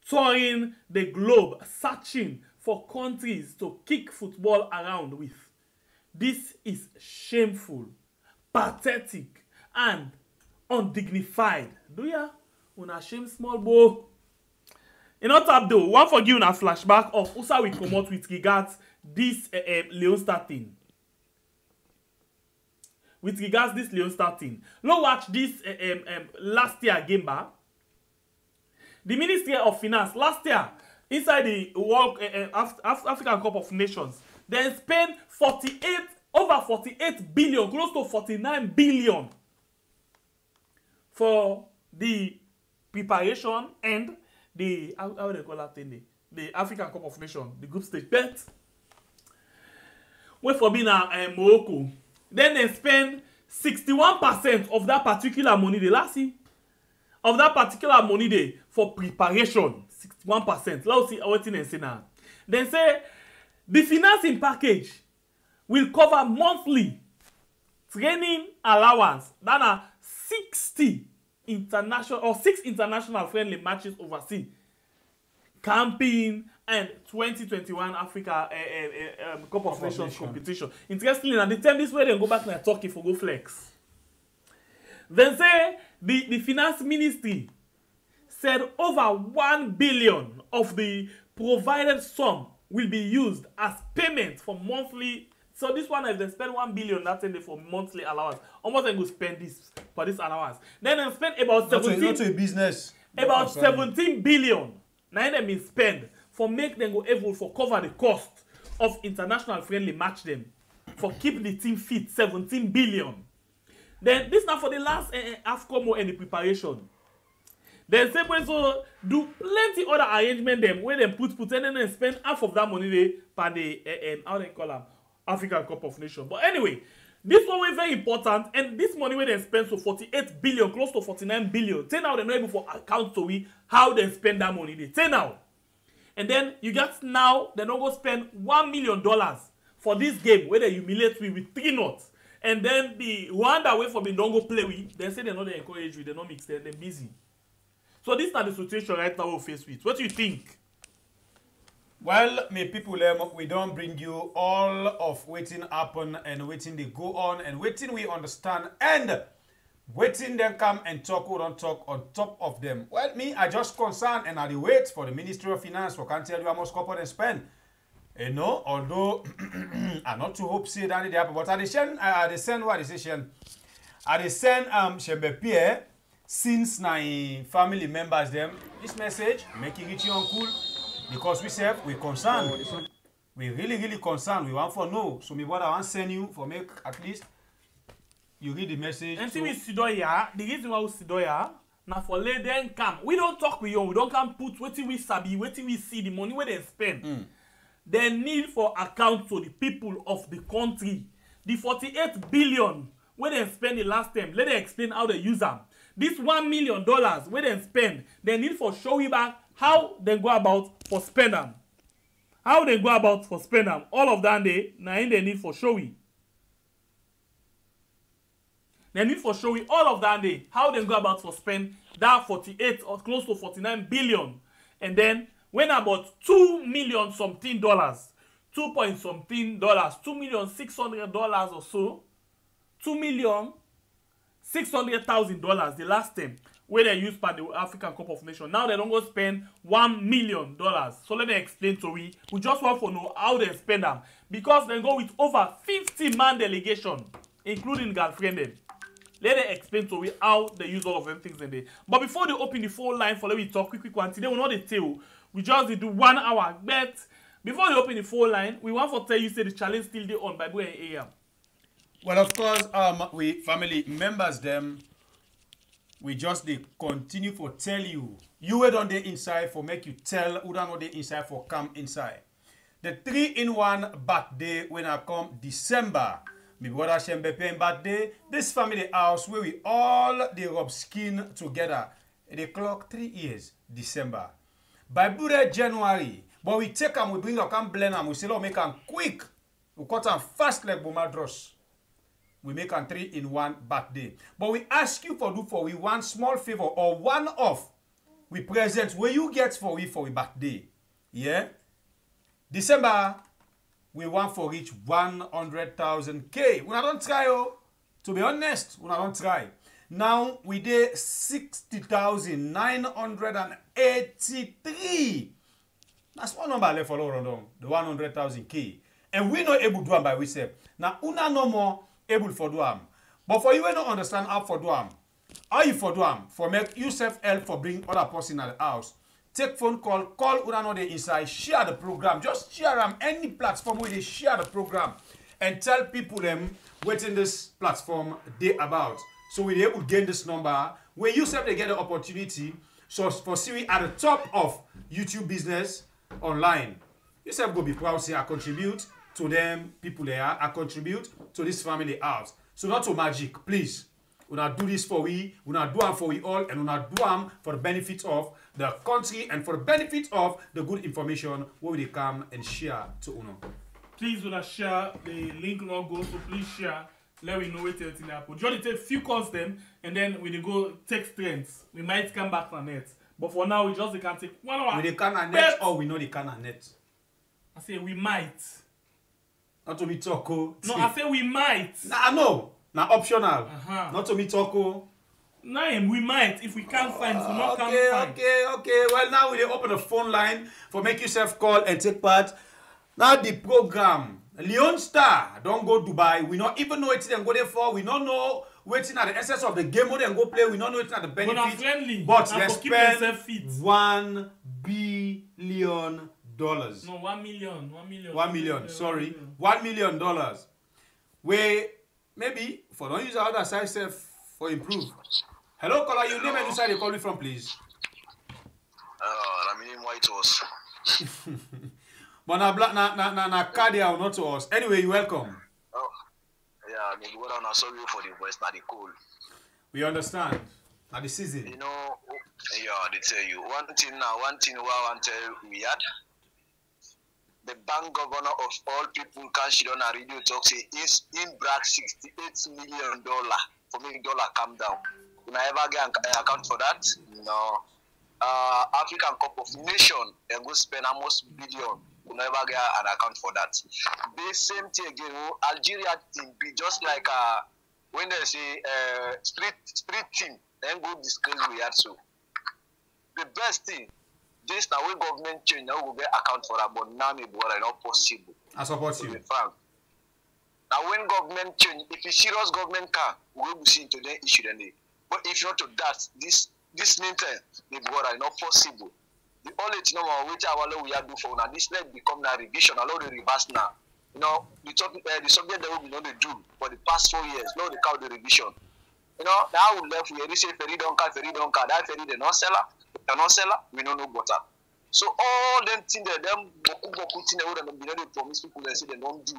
touring the globe searching for countries to kick football around with. This is shameful, pathetic, and undignified. Do ya? Una shame small boy. In our tab though, one for giving a flashback of Usa we come out with regards this uh, uh, Leone Star thing. With regards this Leone Star thing. Now watch this uh, um, um, last year game back. The Ministry of Finance last year inside the World uh, uh, Af Af African Cup of Nations, they spent forty-eight over forty-eight billion, close to forty-nine billion for the preparation and the how, how do they call that thing? The, the African Cup of Nations, the group stage. But when for being uh, uh, Morocco, then they spend sixty-one percent of that particular money they last year. Of that particular money they for preparation, sixty-one percent. Let's see what they say now. They say the financing package will cover monthly training allowance. That are sixty international or six international friendly matches overseas, camping, and twenty twenty-one Africa uh, uh, um, Cup of Nations competition. Interestingly, and the time this way they go back to Turkey for go flex. Then say the, the finance ministry said over one billion of the provided sum will be used as payment for monthly. So this one, if they spend one billion, that's only for monthly allowance. Almost they go spend this for this allowance. Then they spend about seventeen. Not a, not a business. About oh, seventeen billion. Now they been spend for make them go able for cover the cost of international friendly match them, for keep the team fit. Seventeen billion. Then this now for the last uh, AFCON and the preparation. Then same way so do plenty other arrangement them where them put put and then they spend half of that money they per the uh, um, how they call them African Cup of Nations. But anyway, this one was very important, and this money where they spend so forty-eight billion, close to forty-nine billion. Say now they're not able for account to we how they spend that money. They say now, and then you get now they're not gonna spend one million dollars for this game where they humiliate we with three knots. And then the Rwanda way for me don't go play with. They say they're not encouraged with, they're not mixed, they're, they're busy. So this is not the situation right now we're faced with. What do you think? Well, my people, um, we don't bring you all of waiting happen and waiting they go on and waiting we understand and waiting them come and talk or don't talk on top of them. Well, me, I just concerned and I wait for the Ministry of Finance for can't tell you how much corporate and spend. You know, although I'm not too hope see that it happen, but I they send, I they send what they send, I they send um Sengbe Pieh since my family members them this message making it your uncle because we serve we concerned, we really really concerned. We want for no, so me what I want send you for make at least you read the message. And see so, me Sidoya, the reason why we Sidoya. Now for let them come. We don't talk with you. We don't come put waiting we sabi, waiting we see the money where they spend. Mm. They need for account to the people of the country. The forty-eight billion where they spend the last time, let them explain how they use them. This one million dollars where they spend, they need for show you back how they go about for spend them. How they go about for spend them. All of that they, now they need for show you. They need for show you all of that day how they go about for spend that forty-eight or close to forty-nine billion. And then when about two million something dollars, two point something dollars, two million six hundred dollars or so, two million six hundred thousand dollars the last time where they used by the African Cup of Nations. Now they don't go spend one million dollars. So let me explain to we. We just want to know how they spend them because they go with over fifty man delegation, including girlfriend them. Let them explain to we how they use all of them things in there. But before they open the phone line for let me talk quick quick one, they will not they tell. We just did do one hour, but before we open the phone line, we want to tell you say the challenge still day on by A M. Well, of course, um, we family members them. We just they continue for tell you. You wait on the inside for make you tell. Who don't know the inside for come inside. The three in one birthday when I come December. My brother Sengbe Pieh birthday. This family house where we all they rub skin together. They clock three years December. By Buddha January, but we take them, we bring them, we blend them, we say, we make them quick. We cut them fast like Bomadros. we make an three in one birthday. But we ask you for do for we one small favor or one off we present where you get for we for a birthday. Yeah? December, we want for reach one hundred thousand K. We don't try, oh. To be honest, we don't try. Now, we did sixty thousand nine hundred eighty-three. That's one number left for Lorondon, the one hundred thousand K. And we not able to do it by ourselves. Now, una no more able for do it. But for you, we don't understand how for do it. How you for do it? For make yourself help for bring other person at the house. Take phone call, call una no dey inside, share the program. Just share them any platform where they share the program and tell people them what in this platform they about. So we're able to gain this number. When you self they get the opportunity, so for Siri at the top of YouTube business online. You self go be proud, say I contribute to them people there. I contribute to this family house. So not to magic, please. We not do this for we, we not do them for we all, and we not do them for the benefit of the country and for the benefit of the good information where they come and share to Uno. Please do not share, the link not go, so please share, let me know what it's in Apple. Johnny take few calls them, and then when they go text trends, we might come back on it. But for now, we just they can take one hour. When they can on net, or we know they can on net. I say we might. Not to be talk. No, I say we might. Nah, no. Now optional. Uh-huh. Not to me talko. Nine, we might if we can't find. So not okay, can't find. okay, okay. Well, now we open the phone line for make yourself call and take part. Now the program Leone Star don't go Dubai. We not even know what they go there for. We don't know waiting at the essence of the game mode and go play. We don't know it's at the benefit. But, friendly, but let's spend fit. one billion dollars. No, one million. One million. One million. million sorry, one million, one million dollars. We. Maybe for don't use other side self for improve. Hello, caller, your name and you side you call me from, please. Uh, I mean, why to us? But na black na na na na card or not to us. Anyway, you welcome. Oh, yeah. I mean, well, I'm sorry for the voice, not the cold. We understand. Not the season. You know, yeah. They tell you one thing now. One thing I want to tell you, we had. The bank governor of all people, Kanshidona Radio Talk, say is in black sixty-eight million dollars for making dollar come down. Can I ever get an account for that? No. Uh, African Cup of Nation, they go spend almost billion. Can I ever get an account for that? The same thing again, Algeria team be just like uh, when they say uh, street, street team, then go discuss we had so. The best thing. This now when government change now we get account for that, but now it was not possible. I support you. Now when government change, if it's serious government can, we will see into the issue then. But if not to that, this this maintain it was not possible. The only thing now which our we are do for now, this let become now revision, allow the reverse now. You know, the topic uh, the subject that we will not do for the past four years, now they call the revision. You know, now we left we already say ferry don't call, ferry don't call, that ferry the non seller. Cannot sell her, we don't know butter. So all them things that them boku boku thing that we don't promise people they say they don't do.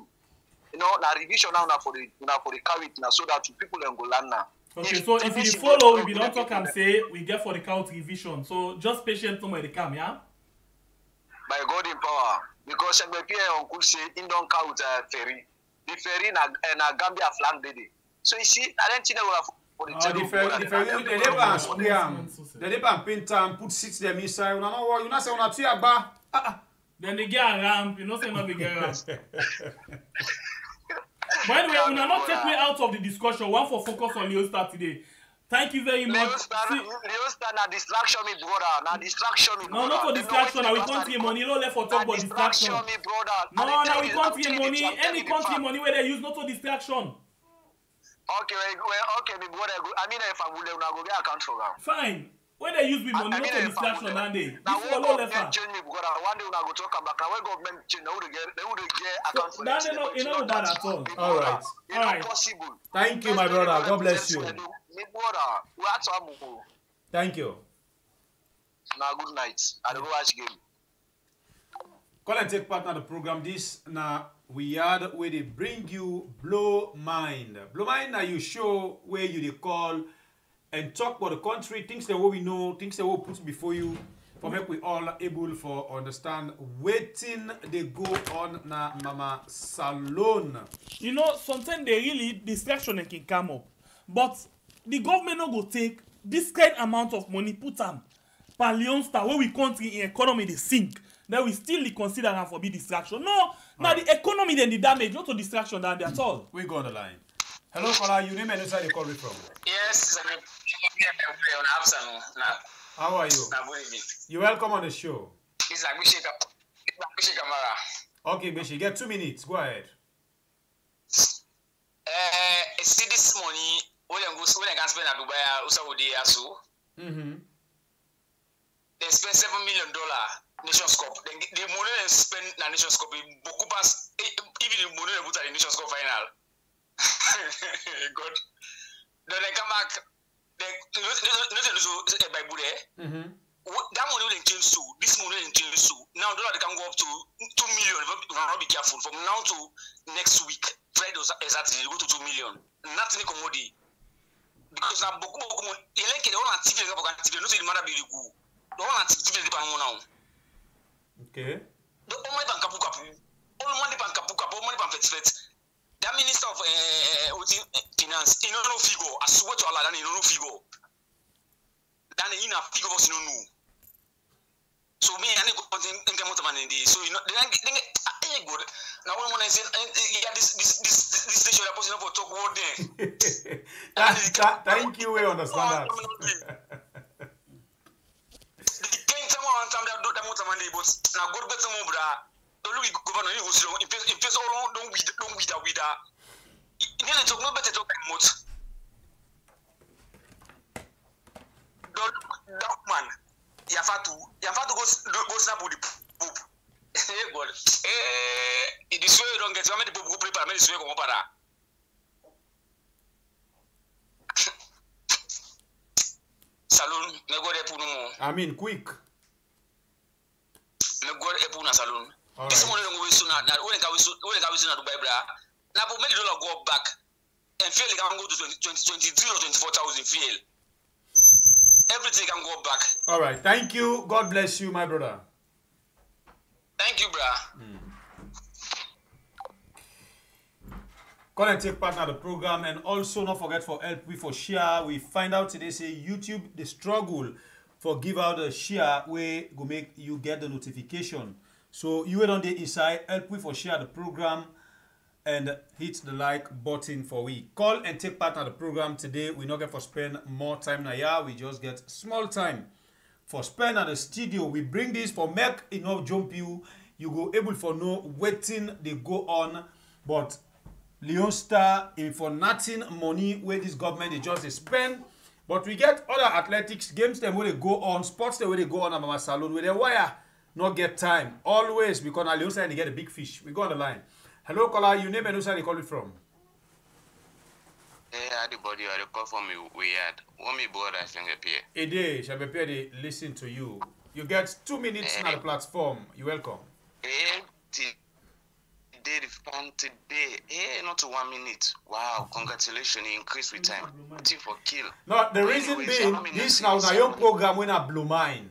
You know, now revision now for the now for the carrot now so that people can go land now. Okay, if, so if you follow, we, we don't talk and say we get for the count revision. So just patient somewhere they come, yeah. By God in power, because Sengbe Pieh uncle say in don't count uh, ferry, the ferry na na Gambia flag day. So you see, I don't think they will. Ah, the ferry, the ferry, they never and spray them. They never and paint them, put seats them inside. You know, you know, say una tree aba. Then they get a ramp. You know, say una big ramp. By the way, we are not take me out of the discussion. We want for focus on Leone Star today. Thank you very much. Leone Star, Leone Star, na distraction me brother, na distraction me brother. No, not for distraction. We can't hear money. No left for talk about distraction. No, no, we can't hear money. Any country money where they use not for distraction. Okay, well, okay, me brother. I mean, if I would, I go get account for them. Fine. When they use me money, not for distraction, and they. Now, when government change me brother, one day we go talk about. Now, when government change, they would get, they would get account for them. That is not, it's not bad at all. All right, all right. Thank you, my brother. God bless you. Me brother, we are talking. Thank you. Now, good night. I don't watch game. Call and take part in the program. This now. We are where they bring you blow mind. Blow mind now you show where you they call and talk about the country, things that what we know, things that what put before you for make we all able for understand waiting they go on na mama salon. You know, sometimes they really distraction they can come up, but the government no go take this kind amount of money put am per Leone Star where we country in economy they sink. Then we still consider and forbid distraction. No, now right. The economy then the damage, not to distraction that at all. We go on the line. Hello, caller. You name and inside the call me from. Yes, I'm on now. How are you? You're welcome on the show. It's like Bishi Kamara. Okay, Bishi, get two minutes. Go ahead. Uh, see this money. When I can spend at Dubai, also with the A S U. Mm-hmm. They spend seven million dollars. Nations Cup. The, the money they spend in the Nations Cup, even the money they put at the Nations Cup final. Good. Then they come back. They nothing by Bude. That money they change to. This money they change to. Now dollar they can go up to two million. We will not be careful. From now to next week, Friday exactly, they go to two million. Nothing commodity. Because now, beaucoup beaucoup money. They like they want to activate the government. They don't say the money be go. They want to activate the government now. Okay. The only bank kapu kapu, all money bank kapu kapu, all money bank fet fet. That minister of finance, he no no figure. I swear to Allah, that he no no figure. That he no figure was no no. So me, I need to continue. I can't move on in this. So you know, then then I go. Now when I say, yeah, this this this this station is supposed to be talk word there. Thank you. We understand that. But now God better move that. Don't look governor. You go in place. In place all don't with don't with that with that. You need to talk. No better talk like much. Don't that man. You have to. You have to go go snap with the poop. Hey God. Hey, this way you don't get. You make the poop go prepare. Make this way go prepare. Salon. Me go there for no more. I mean, quick. Me go epo na salon. This money we so na when ka we so when ka we so na Dubai bra. Na for make the dollar go back. And fail can go to twenty twenty-three or twenty-four thousand fail. Everything can go back. All right. Thank you. God bless you, my brother. Thank you, bra. Mm. Call and take part in the program, and also not forget for help we for share. We find out today say YouTube the struggle. For give out a share way go make you get the notification. So you wait on the inside, help me for share the program and hit the like button for we. Call and take part in the program today. We not get for spend more time now. Yeah, we just get small time for spend at the studio. We bring this for make enough jump you. You go able for no waiting they go on. But Leone Star in for nothing money where this government is just spend. But we get other athletics games them where they go on, sports them where they go on, Mama Salon, where they wire, not get time. Always, because Leone Star they get a big fish. We go on the line. Hello, caller, you name and who they call you from? Hey, everybody, I call from me weird. What me brother Sengbe Pieh. Hey, day, Sengbe Pieh, they listen to you. You get two minutes on the platform. You're welcome. Hey, today, today, hey, not to one minute. Wow, congratulations, it increased with time. Team for kill. No, the reason anyways, being, this now is a young program when I blow mine.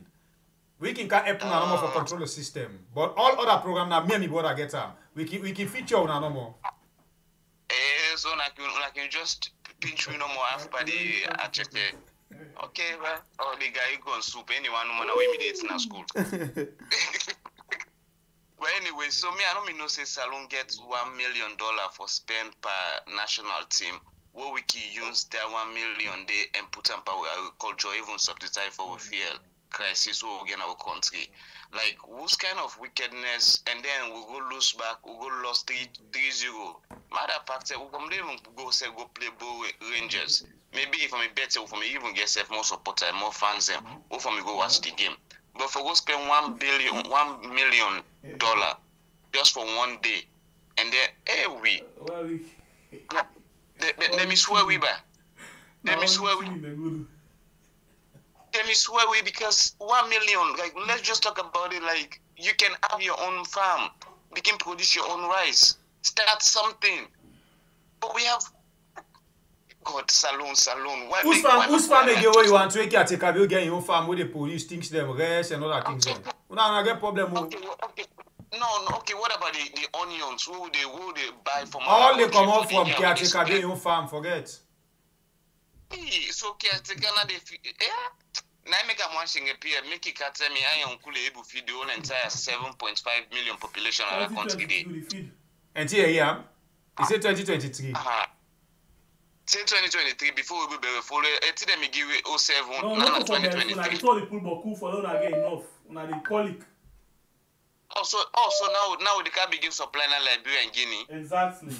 We can help uh, no more for control the system. But all other programs now, me and my brother get them. We can, we can feature on no more. Eh, so like you, like you just pinch me no more after the actually. Okay, well, oh, the guy go and soup. Anyone no more immediately in school. But anyway, so me, I don't mean no say Salon gets one million dollar for spend per national team. What we can use that one million day and put on power agriculture, even subsidize for fuel crisis over again our country. Like who's kind of wickedness, and then we we'll go lose back, we we'll go lost three three zero. Matter of fact, we come even go say go play ball Rangers. Maybe if I'm a better, if I even get self more supporter, more fans, them, or for me go watch the game. But for go spend one billion, one million dollar just for one day, and then hey we, let me swear we back, let me swear we, let me swear we because one million. Like let's just talk about it. Like you can have your own farm, you can produce your own rice, start something. But we have God, saloon, saloon. Where whose farm, whose farm again where you want to take a get your farm where the police thinks them rest and other things okay. We don't get problem okay, okay. No, no, okay, what about the, the onions? Who they who they buy from all they come out from caretaker get your farm, forget. So caretaker now they yeah. Now make a one thing appear, make it cut me I am cool able feed the whole entire seven point five million population of the country. And here yeah. Is it twenty twenty three? Since twenty twenty-three, before we will be follow, it's them give it oh seven, no, no, twenty twenty-three. I told the people for don't get enough. Now the colic. Also, also now, now they can begin supplying Liberia and Guinea. Exactly.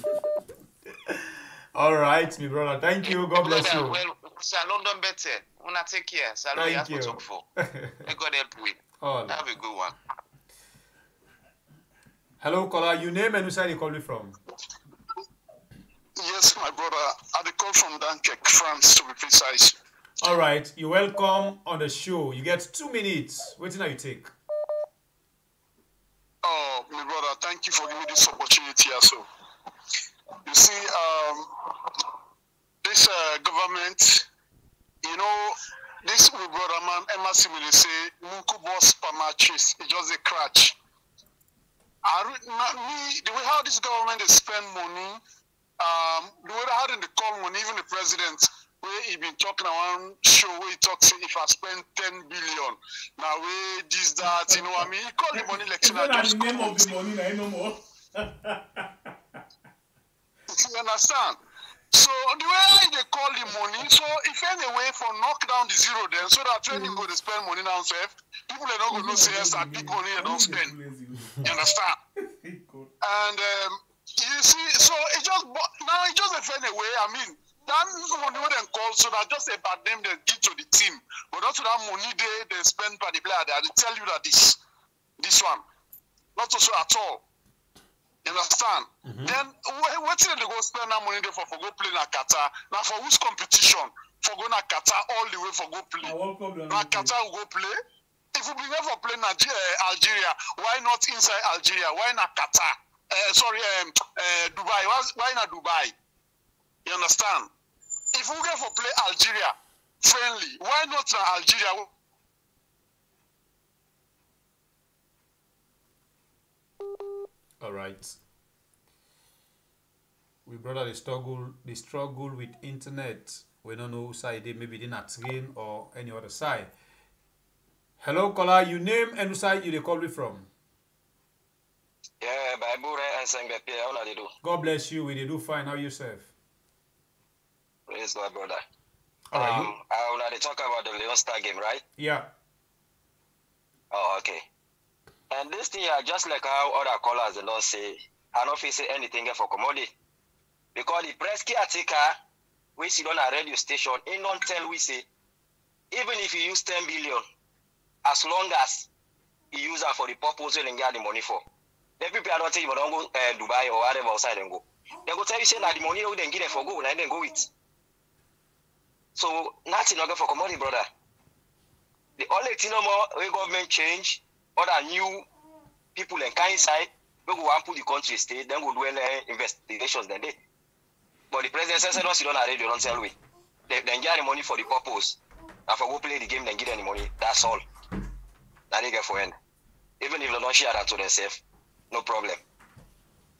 All right, my brother. Thank you. God bless you. Well, Salon don't better. Una take care. Salon you have to talk for. May God help you. Have a good one. Hello, caller. You name and who side you call me from? Yes, my brother. I call from Dunkirk, France, to be precise. All right. You're welcome on the show. You get two minutes. Wait till you take. Oh, my brother, thank you for giving me this opportunity also. You see, um, this uh, government, you know, this my brother man, M R C, will say, Mukubos Pamachis, it's just a crutch. I, me, the way how this government is spend money, Um, we were had in the call when even the president, where he been talking around show, where he talks if I spend ten billion, now we this that, you know what I mean? He called the money lecture. Like, just the name of the money, I no more. You understand? So the way they call the money, so if any way for knock down the zero, then so that when you go to spend money now, so if people are not going to say yes, I big money and don't spend. You understand? And um, you see, so it just now it just a funny way. I mean, that money what they call so that just a bad name they give to the team, but also that money they they spend by the player. They tell you that this, this one, not also at all. You understand? Mm-hmm. Then what did they go spend that money there for? For go play na Qatar. Now for whose competition? For go na Qatar all the way for go play. Na Qatar will go play. If we never play Nigeria, Algeria, why not inside Algeria? Why not Qatar? Uh, sorry, um, uh, Dubai. Why not Dubai? You understand? If we get for play Algeria friendly, why not Algeria? All right. We brother the struggle. The struggle with internet. We don't know side. Maybe they not train or any other side. Hello, caller. You name and who side you they call me from? Yeah, by Bure and Sengbe Pieh, how do they do? God bless you. We do fine. How yourself? Praise God, brother. All right. Um, I want to talk about the Leone Star game, right? Yeah. Oh, okay. And this thing, just like how other callers, the Lord say, I don't feel say anything for commodity. Because the press caretaker, we sit on a radio station, in don't tell we say, even if you use ten billion, as long as you use it for the purpose you get the money for. The people I don't tell you but don't go uh, Dubai or whatever outside and go. They go tell you say that the money you then give them for go, and then go with. So nothing not good for commodity, brother. The only thing no more government change, other new people and kind side, we go and put the country state, then go do any uh, investigations then they. But the president says don't sit on a radio, don't tell we. They then get the money for the purpose. And for go play the game, then give them the money. That's all. That they get for end. Even if they don't share that to themselves. No problem.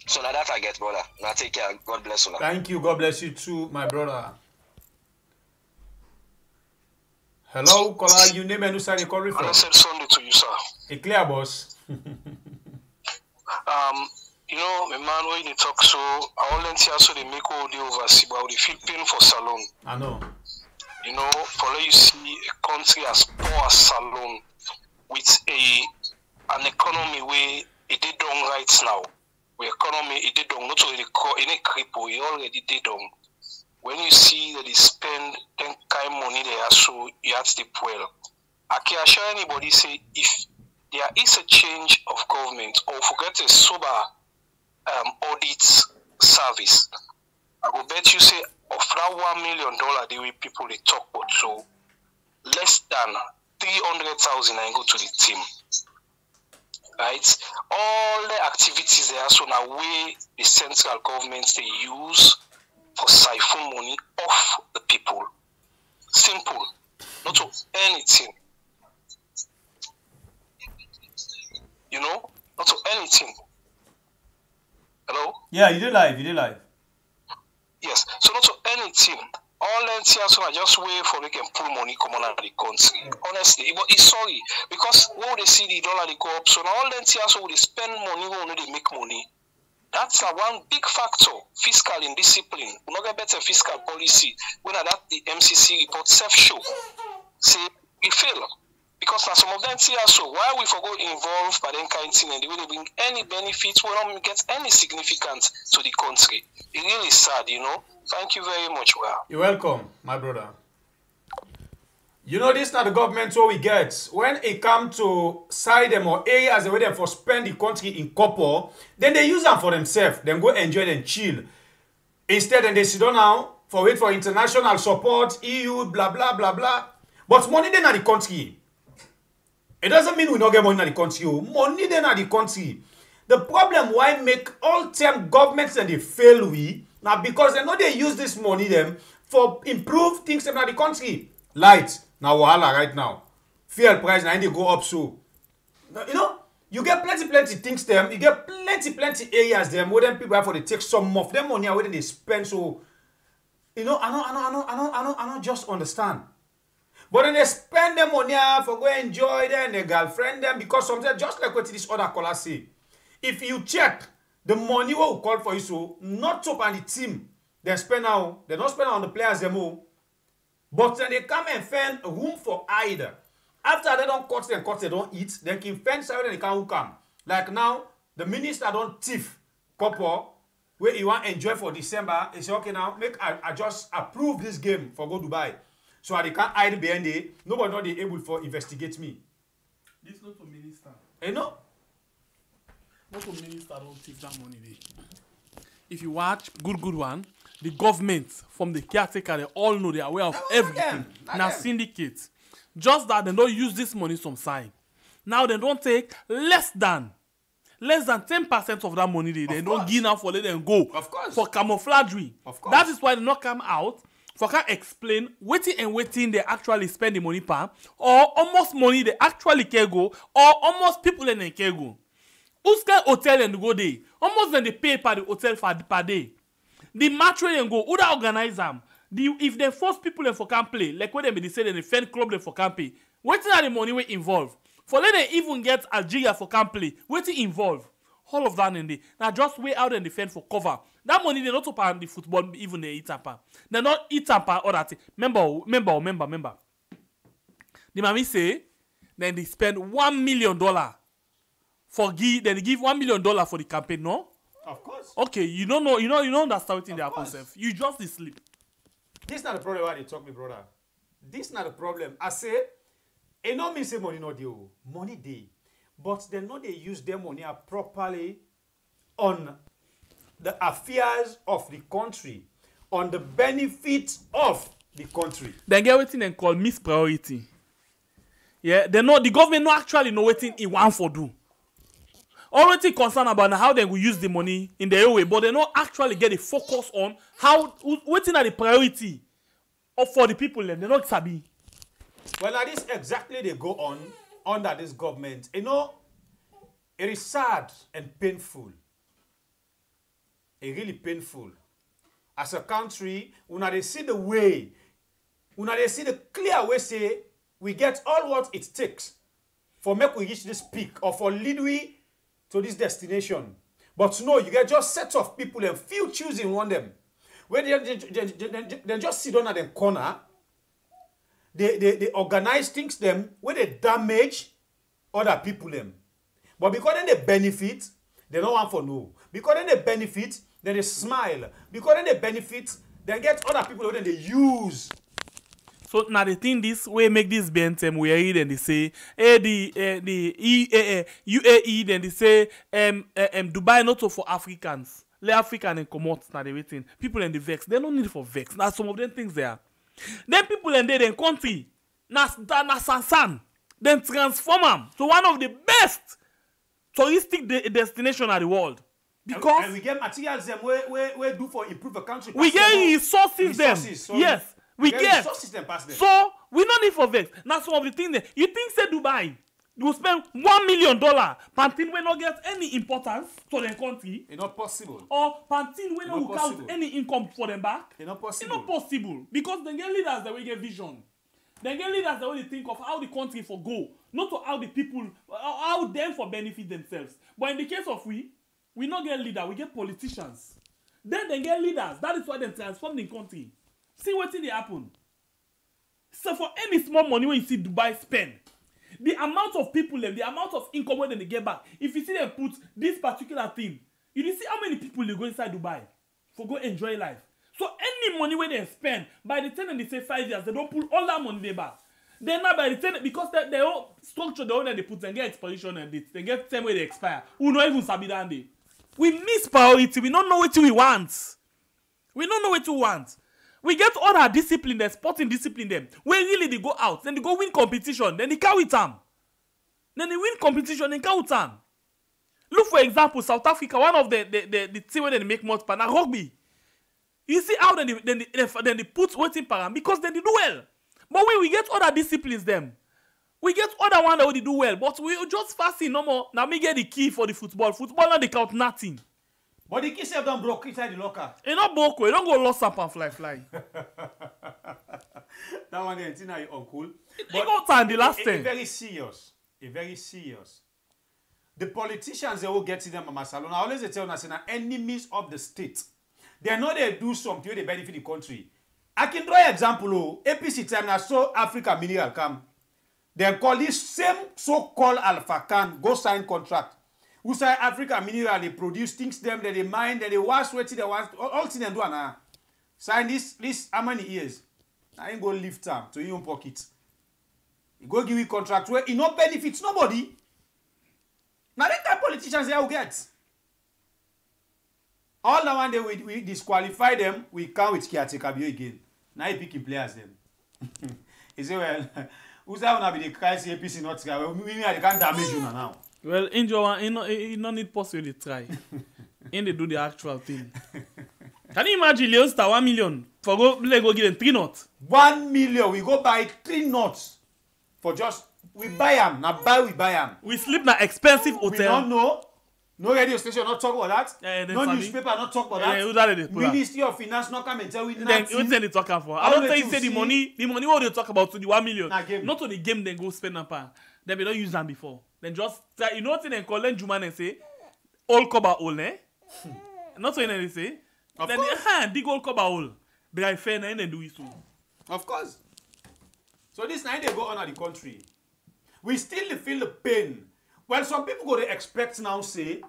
So now that I get, brother. Now take care. God bless you. Thank you. God bless you too, my brother. Hello, caller. You name and who side you call from? I said Sunday to you, sir. A clear boss. um, you know, my man, when you talk so, I only see also they make all the overseas, but they feel pain for Salon. I know. You know, for you see a country as poor as Salon with a an economy where. It did done right now. The economy, it did done. Not only any cripple, it already did done. When you see that they spend ten kind money they are so you have to well. I can assure anybody say if there is a change of government or forget a sober um, audit service, I will bet you say of that one million dollar they will people they talk about so less than three hundred thousand and go to the team. Right, all the activities there, so now way the central governments they use siphon money off the people. Simple. Not of anything. You know? Not of anything. Hello? Yeah, you do live. You do live. Yes. So not of anything. All N T S are just wait for they can pull money come out of the country. Honestly, but it's sorry because all they see the dollar they go up. So now all N T S will spend money when they make money. That's a one big factor. Fiscal indiscipline. We not get better fiscal policy. When that the M C C report self show, say we fail because now some of them N T S. So why we forgot involved by them kind of thing and they will bring any benefits? We don't get any significance to the country. It really is sad, you know. Thank you very much, Wa. You're welcome, my brother. You know, this is not the government, so we get. When it comes to side them or areas where they for spend the country in couple, then they use them for themselves. Then go enjoy and chill. Instead, then they sit down now for wait for international support, E U, blah, blah, blah, blah. But money then at the country. It doesn't mean we don't get money at the country. Money then at the country. The problem why make all term governments and they fail we. Now, because they know they use this money them for improve things in the country. Light, now wahala right now. Fuel price, now they go up so. You know, you get plenty, plenty things them. You get plenty, plenty areas them where them people have for they take some of them money away they spend. So, you know, I don't, I don't, I don't, I don't, I don't, I don't just understand. But then they spend them money for go enjoy them, they girlfriend them because sometimes just like what this other caller say. If you check. The money what we call for you, so not top on the team. They spend now, they don't spend on the players demo. But then they come and find room for either. After they don't cut, they cut, they don't eat. They can fend something they can't come. Like now, the minister don't thief couple where you want to enjoy for December. He say, okay, now make I, I just approve this game for go Dubai. So they can't hide behind it. Nobody not they able for investigate me. This not for minister. You know? Most of ministers don't take that money. If you watch good, good one, the government from the caretaker, they all know they are aware of no, everything. Now syndicate, just that they don't use this money some sign. Now they don't take less than, less than ten percent of that money. They, they don't give now for let them go. Of course. For camouflagery. Of course. That is why they not come out. For can explain waiting and waiting they actually spend the money per, or almost money they actually can go, or almost people in they can go. Who's got hotel and go day? Almost than they pay per the hotel for per day. The match where they go, who they organize them? The, if they force people in for camp play, like when they say they fan club they for camp play, waiting are the money we involve. For let them even get Algeria for camp play, waiting involve. All of that in the now just way out and defend for cover. That money they not up the football even they eat up. They not eat up or that. Remember, remember, remember, remember. The mommy say, then they spend one million dollar. For give, then they give one million dollars for the campaign, no? Of course. Okay, you don't know, you know, you don't understand what in the happens. You just sleep. This is not the problem why they talk me, brother. This is not the problem. I say, it not mean say money no deal, money day, but they know they use their money properly on the affairs of the country, on the benefits of the country. They get what they call mispriority. Yeah, they know the government no actually know what it want for do. Already concerned about how they will use the money in their way, but they don't actually get a focus on how waiting at the priority of for the people. They don't sabi. Well, that is exactly they go on under this government. You know, it is sad and painful. It really painful. As a country, when they see the way, when they see the clear way, say we get all what it takes for make we reach this peak or for lead we. So this destination. But no, you get just sets of people and few choosing one them. When they, they, they, they just sit down at the corner, they, they, they organize things them where they damage other people them. But because then they benefit, they don't want for no. Because then they benefit, then they smile. Because then they benefit, they get other people then they use. So now they think this way make this B N T M we read and they say eh the eh, the e, eh, eh, U A E then they say um, eh, um Dubai not so for Africans. Let African and come out now they waiting. People in the vex, they don't need for vex. Now some of them things there. Then people in their country, na na sansan, then transform them to one of the best touristic de destination in the world. Because and we get materials them where we, we do for improve the country. We get resources them. Resources, yes. We, we get, get resources them past them. So we don't need for vex. That's one of the things that you think say Dubai you spend one million dollar Pantin will not get any importance to the country. It's not possible. Or Pantin will not count any income for them back. It's not possible. It's not possible. Because they get leaders that will get vision. They get leaders that will think of how the country for go, not to how the people how them for benefit themselves. But in the case of we, we not get leaders, we get politicians. Then they get leaders. That is why they transform the country. See what they happen. So for any small money when you see Dubai spend, the amount of people, the amount of income when they get back, if you see them put this particular thing, you will see how many people they go inside Dubai for go enjoy life. So any money when they spend, by the time they say five years, they don't pull all that money they back. Then now by the time, because they, they all structure the one they put, they get expiration and they get the same way they expire. We don't even sabi that day. We miss priority. We don't know what we want. We don't know what we want. We get all our discipline, the sporting discipline them. When really they go out, then they go win competition, then they carry them. Then they win competition, then they carry them. Look for example, South Africa, one of the the, the, the team where they make most pan rugby. You see how then they, then they, then they, then they put waiting param because then they do well. But when we get other disciplines them, we get other one that they do well. But we just fasting no more. Now me get the key for the football. Football now they count nothing. But the kids have done broke inside the locker. It's not broke. You don't go lost up and fly, fly. That one, I think you're uncool. It got time the last time. It's very serious. It's very serious. The politicians, they will get to them, Mama Salona. I always tell them, they're enemies of the state. They know they do something, they benefit the country. I can draw an example. A P C time, I saw Africa Mineral come. They call this same so-called Alpha Conteh go sign contract. Outside Africa Mineral, they produce things them that they mine, that they wash, sweaty, they wash, all, all things they do. Uh, sign this, this, how many years? I ain't going to lift them to your own pocket. You go give you contract where it no benefits nobody. Now, that type of politicians they will get. All the one day we, we disqualify them, we come with Sierra Leone again. Now he picking players them. He say, well, who's that one be the crisis A P C not scared? Well, we they can't damage you now. Well, injure one, you no, you no need possible to try. And they do the actual thing. Can you imagine Leone Stars one million for go let go give them three nuts? One million, we go buy three nuts for just we buy them. Now buy we buy them. We sleep in an expensive hotel. We don't know. No radio station, not talk about that. Uh, no family. Newspaper, not talk about that. Uh, Ministry that. Of Finance, not come and tell we nothing. What they talking for? I don't think you say see? The money. The money what they talk about to the one million. Nah, not to the game. Then go spend a pound. Then we don't use them before. Then just you know what they call them Juman and say, all cover all eh? Not so they say. Of then course. They uh, dig all cover all. They are fair and they do it too. Of course. So this night they go on at the country. We still feel the pain. Well, some people go to expect now, say,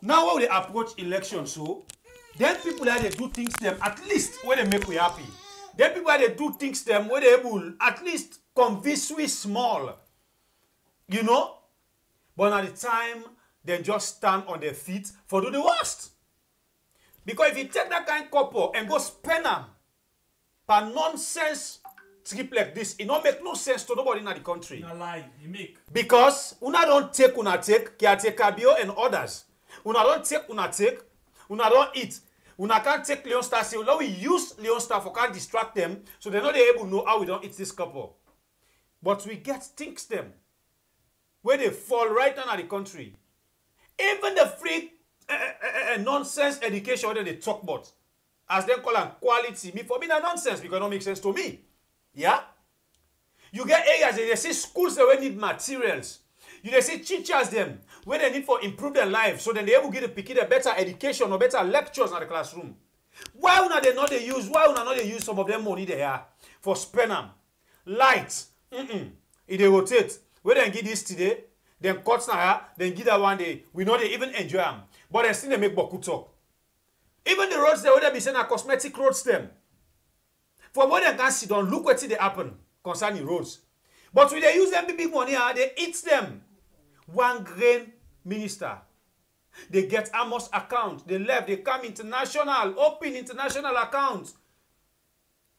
now when they approach election, so, then people that they do things them, at least when they make we happy. Then people that they do things them, when they able, at least convince we small. You know? But at the time, they just stand on their feet for do the worst. Because if you take that kind of couple and go spend them, for nonsense, trip like this, it don't make no sense to nobody in the country. Not lie, you make. Because una don't take, una take, Kiate Kabio and others. Una don't take, una take, una don't eat. Una can't take Leone Stars. So now we use Leone Stars for can't distract them, so they're not able to know how we don't eat this couple. But we get things them where they fall right down at the country. Even the free uh, uh, uh, nonsense education that they talk about, as they call it quality, me for me that nonsense because it don't make sense to me. Yeah? You get areas, they see schools that need materials. You see teachers them, where they need for improve their lives, so then they will give the picky a better education or better lectures in the classroom. Why would they not they use, why would not they use some of them money they have for spend them? Light, mm-mm, if they rotate, where they give this today, then cuts now, then give that one day, we know they even enjoy them, but they still they make beaucoup talk. Even the roads they would be saying are cosmetic roads them. For more than can sit down, look what they happen concerning roads. But when they use them big money, they eat them. One grain minister. They get Amos account. They left. They come international, open international accounts.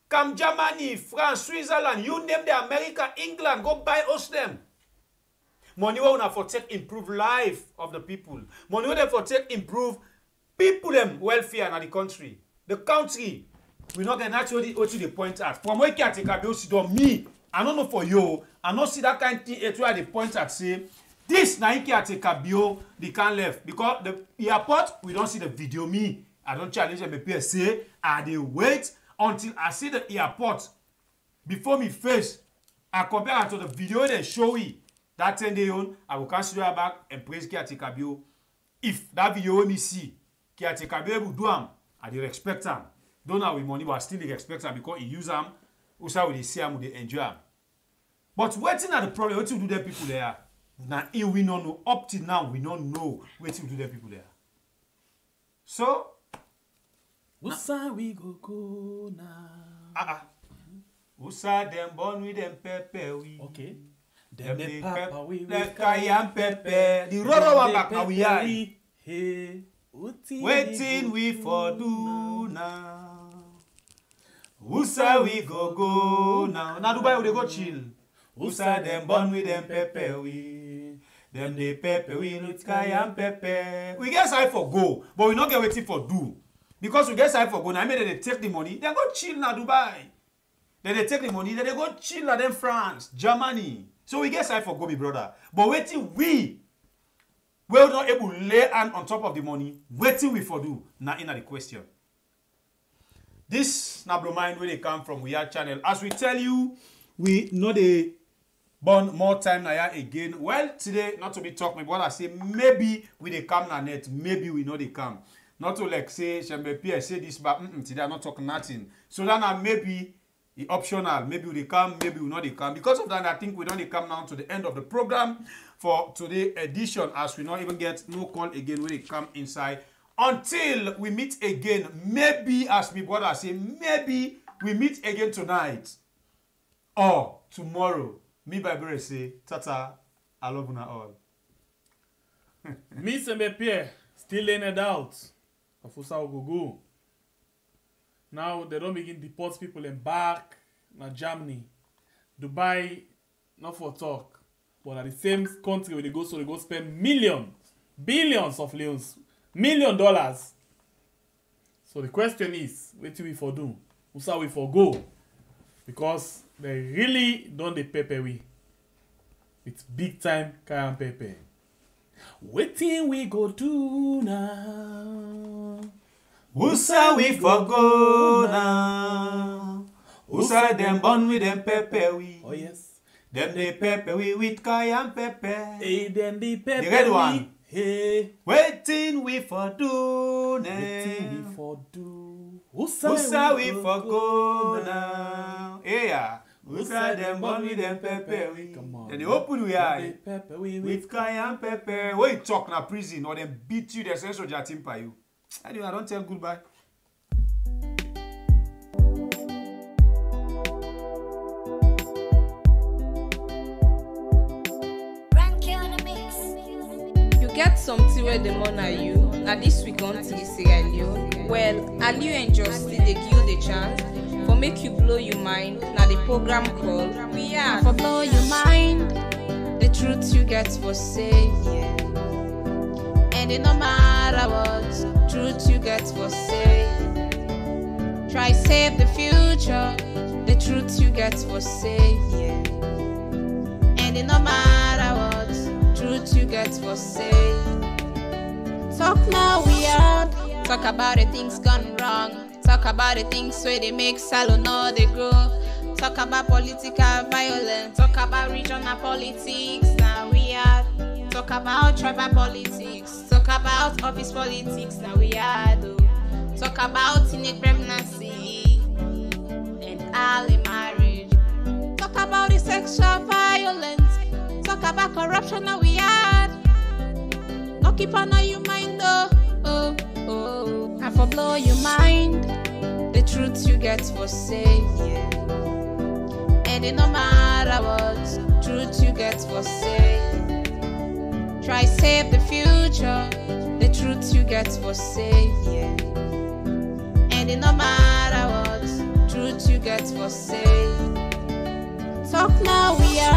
Come Germany, France, Switzerland, you name the America, England, go buy us them. Money will not for take improve life of the people. Money will not for take improve people them welfare in the country. The country, we not get actually what they point at. From where can't take a me, I don't know for you. I don't see that kind of thing where they point at say this na him can't take a they can't left because the airport we don't see the video me. I don't challenge them. People say I they wait until I see the airport before me face. I compare it to the video they show you. That ten day on, I will cancel her back and praise Kiatekabio. If that video me see, Kiatekabio will do him, I will respect him. Don't have money, but still they respect him because he use him. Also, they see him, they enjoy him. But waiting at the problem, what you do them people there? Now, we don't know. Up till now, we don't know what you do them people there. So, Usa we go go now. Ah ah. Usa them born with them pepper we. Okay. Dem de papa we we kayam pepe. The roro wa baka we ay. Waiting we for do now. Usa we go go now. Now Dubai we go chill. Usa dem born with them pepe we. Dem de pepe we look kayam pepe. We get side for go, but we not get waiting for do. Because we get side for go. Now I mean they take the money, they go chill now Dubai. Then they take the money, then they go chill now then France, Germany. So we get side for go, my brother. But waiting we, we're not able to lay hand on top of the money. Waiting we for do. Now in the question. This Nablo mind where they come from, we are channel. As we tell you, we know they burn more time now again. Well, today, not to be talk, my brother say maybe we they come now net, maybe we know they come. Not to like say Sengbe Pieh say this, but mm -mm, today I'm not talking nothing. So then now maybe it's optional. Maybe we come, maybe we not come. Because of that, I think we don't come now to the end of the program for today edition, as we not even get no call again when they come inside. Until we meet again, maybe as my brother say, maybe we meet again tonight or tomorrow. Me by brother say, Tata, I love you all. Me Sengbe Pieh still in a doubt of Usa Ogogo. Now they don't begin deport people and back na Germany. Dubai, not for talk. But at the same country where they go, so they go spend millions, billions of leons, million dollars. So the question is, what do we for do? Usa we for go? Because they really don't they pepper we. It's big time can pepper. Waiting we go do now. Usa we for go now. Usa them born with them pepper we. Oh yes. Them they pepper we with cayenne pepper. Hey them they pepper. The red one. Hey. Waiting we for do now. Waiting we for do. Usa we for go now. Hey yeah. Usa them born with them pepper we. Come on. Then they open we eye. Pepper we with cayenne pepper. When you talk na prison or them beat you, they send soldier team by you. Anyway, I don't tell goodbye. You get something where the money you. Now this week on T C L you. Well, Ali and Justin they give you the chance for make you blow your mind. Now the program call we are for blow your mind. The truth you get for say yeah. And it no matter what truth you get for say. Try save the future, the truth you get for say. And it no matter what truth you get for say. Talk now weird, talk about the things gone wrong. Talk about the things where they make salon all they grow. Talk about political violence, talk about regional politics now weird. Talk about tribal politics. Talk about office politics now we are do. Talk about teenage pregnancy and early marriage. Talk about the sexual violence. Talk about corruption now we are. No keep on your mind oh oh oh. And for blow your mind, the truth you get for say. And it no matter what truth you get for say. Try save the future, the truth you get for say. And it no matter what truth you get for say. Talk now we are.